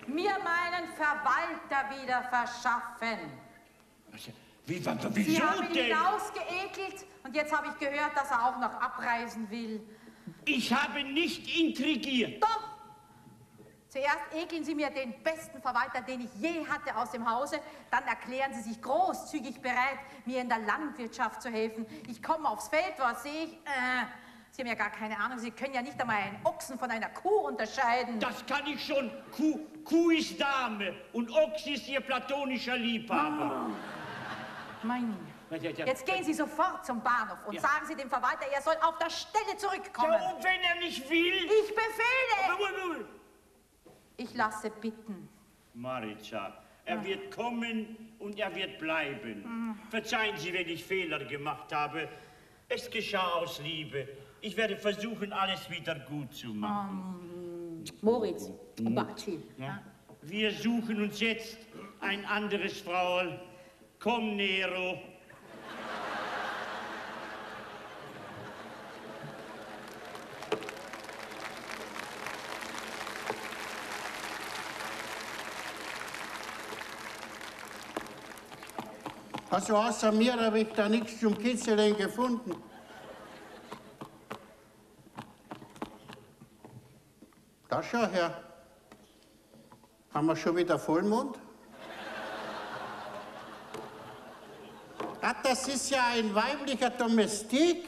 mir meinen Verwalter wieder verschaffen. Wie, warte, wieso Sie haben ihn denn? hinausgeekelt und jetzt habe ich gehört, dass er auch noch abreisen will. Ich habe nicht intrigiert. Doch! Zuerst ekeln Sie mir den besten Verwalter, den ich je hatte, aus dem Hause. Dann erklären Sie sich großzügig bereit, mir in der Landwirtschaft zu helfen. Ich komme aufs Feld, was sehe ich? Äh, Sie haben ja gar keine Ahnung, Sie können ja nicht einmal einen Ochsen von einer Kuh unterscheiden. Das kann ich schon. Kuh, Kuh ist Dame und Ochs ist ihr platonischer Liebhaber. Oh. Meine. Jetzt gehen Sie sofort zum Bahnhof und ja. sagen Sie dem Verwalter, er soll auf der Stelle zurückkommen. Ja, und wenn er nicht will? Ich befehle! Ich lasse bitten. Marica, er ja. wird kommen und er wird bleiben. Mhm. Verzeihen Sie, wenn ich Fehler gemacht habe. Es geschah aus Liebe. Ich werde versuchen, alles wieder gut zu machen. Um, Moritz, mhm. Baci. Ja? Wir suchen uns jetzt ein anderes Frauel. Komm, Nero. Also außer mir habe ich da nichts zum Kitzeln gefunden. Da schau her. Haben wir schon wieder Vollmond? Ah, das ist ja ein weiblicher Domestik.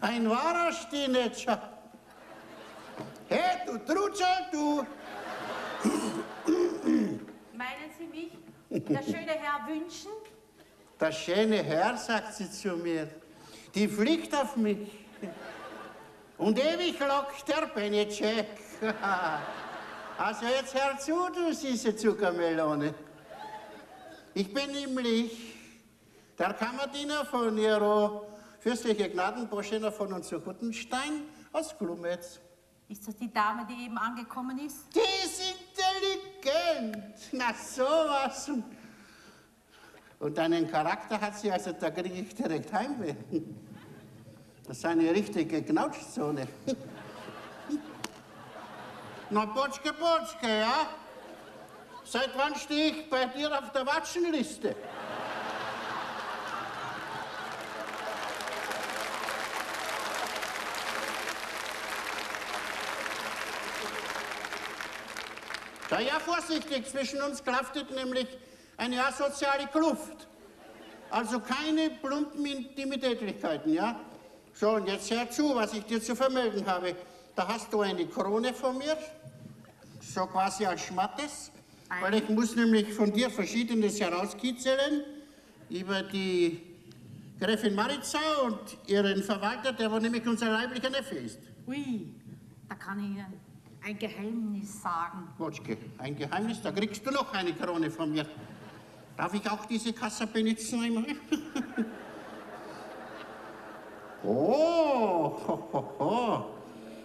Ein wahrer Stinetscher. Hey, du Trutscher, du! Meinen Sie mich, der schöne Herr wünschen? Der schöne Herr, sagt sie zu mir, die fliegt auf mich. Und ewig lockt der Benecek. Also jetzt hör zu, du süße Zuckermelone. Ich bin nämlich der Kammerdiener von Nero, fürstliche Gnadenboschener von uns zu Huttenstein aus Glumetz. Ist das die Dame, die eben angekommen ist? Die ist intelligent. Na sowas. Und einen Charakter hat sie, also da kriege ich direkt Heimweh. Das ist eine richtige Knautschzone. Na Botschke, Botschke, ja? Seit wann stehe ich bei dir auf der Watschenliste? Na ja, vorsichtig, zwischen uns klaftet nämlich eine asoziale Kluft. Also keine plumpen Intimitätlichkeiten, ja? So, und jetzt hör zu, was ich dir zu vermelden habe. Da hast du eine Krone von mir, so quasi als Schmattes, weil ich muss nämlich von dir Verschiedenes herauskitzeln über die Gräfin Marica und ihren Verwalter, der wohl nämlich unser leiblicher Neffe ist. Ui, da kann ich Ihnen ein Geheimnis sagen. Botschke, ein Geheimnis? Da kriegst du noch eine Krone von mir. Darf ich auch diese Kassa benutzen einmal? Oh, ho, ho, ho.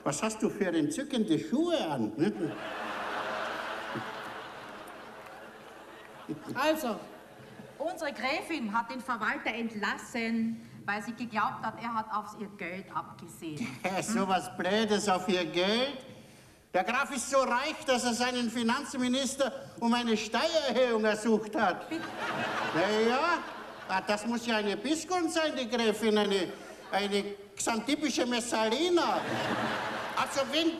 Was hast du für entzückende Schuhe an? Also, unsere Gräfin hat den Verwalter entlassen, weil sie geglaubt hat, er hat auf ihr Geld abgesehen. Hm? So was Blödes auf ihr Geld? Der Graf ist so reich, dass er seinen Finanzminister um eine Steuererhöhung ersucht hat. Bitte? Naja, das muss ja eine Biskon sein, die Gräfin, eine, eine xantipische Messalina. Also wenn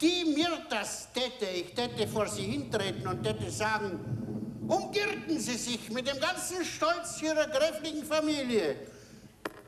die mir das täte, ich täte vor sie hintreten und täte sagen, umgirten Sie sich mit dem ganzen Stolz Ihrer gräflichen Familie.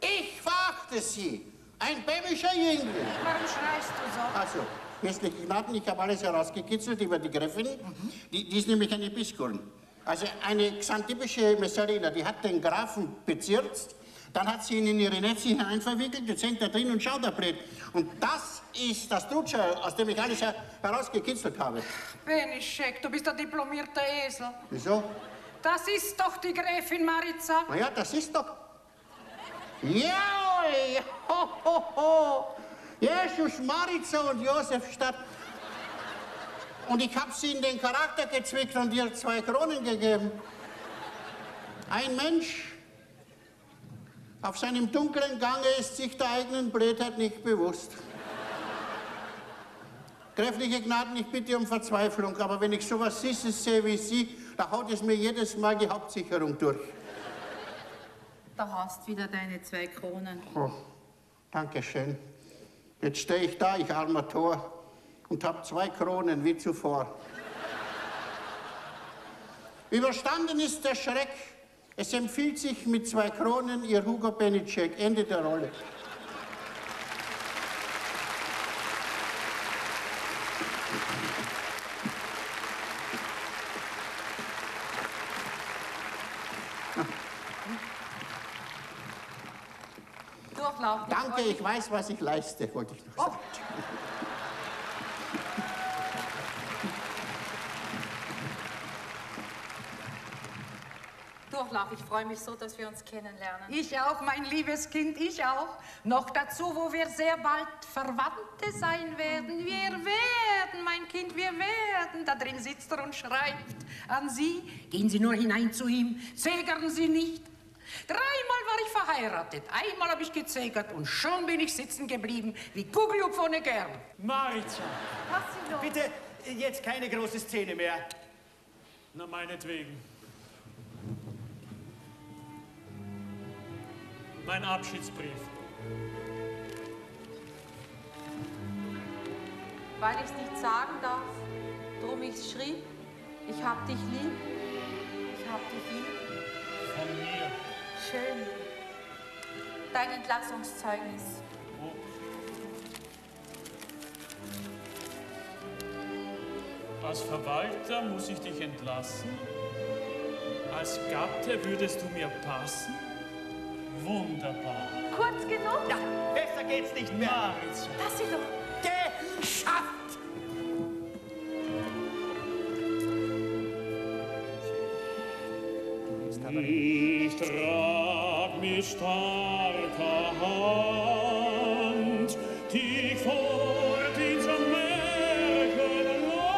Ich verachte Sie, ein bäbischer Jüngling. Warum schreist du so? Also, fürstliche Gnaden, ich habe alles herausgekitzelt über die Gräfin. Mhm. Die, die ist nämlich eine Biskurn. Also eine xantipische Messalina, die hat den Grafen bezirzt, dann hat sie ihn in ihre Netze hinein verwickelt, jetzt hängt er drin und schaut da blöd. Und das ist das Trutscher, aus dem ich alles her herausgekitzelt habe. Benešek, du bist ein diplomierter Esel. Wieso? Das ist doch die Gräfin Marica. Na ja, das ist doch... Jaoi! Ho, ho, ho! Jesus, Marica und Josef statt. Und ich habe sie in den Charakter gezwickt und ihr zwei Kronen gegeben. Ein Mensch auf seinem dunklen Gange ist sich der eigenen Blödheit nicht bewusst. Kräftige Gnaden, ich bitte um Verzweiflung, aber wenn ich sowas sehe wie Sie, da haut es mir jedes Mal die Hauptsicherung durch. Da hast wieder deine zwei Kronen. Oh, danke schön. Jetzt stehe ich da, ich armer Tor, und habe zwei Kronen wie zuvor. Überstanden ist der Schreck. Es empfiehlt sich mit zwei Kronen, Ihr Hugo Benitschek. Ende der Rolle. Durchlaufen. Danke, ich weiß, was ich leiste, wollte ich noch sagen. Oh. Ich freue mich so, dass wir uns kennenlernen. Ich auch, mein liebes Kind, ich auch. Noch dazu, wo wir sehr bald Verwandte sein werden. Wir werden, mein Kind, wir werden. Da drin sitzt er und schreibt an Sie. Gehen Sie nur hinein zu ihm, zögern Sie nicht. Dreimal war ich verheiratet, einmal habe ich gezögert und schon bin ich sitzen geblieben wie Kugeljub von der Gern. Maritza, bitte jetzt keine große Szene mehr. Na, meinetwegen. Mein Abschiedsbrief. Weil ich es nicht sagen darf, drum ich es schrieb, ich hab dich lieb, ich hab dich lieb. Von mir. Schön. Dein Entlassungszeugnis. Oh. Als Verwalter muss ich dich entlassen. Als Gatte würdest du mir passen. Wunderbar. Kurz genug? Ja, besser geht's nicht mehr. Maritza. Lass sie doch. Geschafft! Ich trag mit starker Hand die fort in so merkwürdigen Land.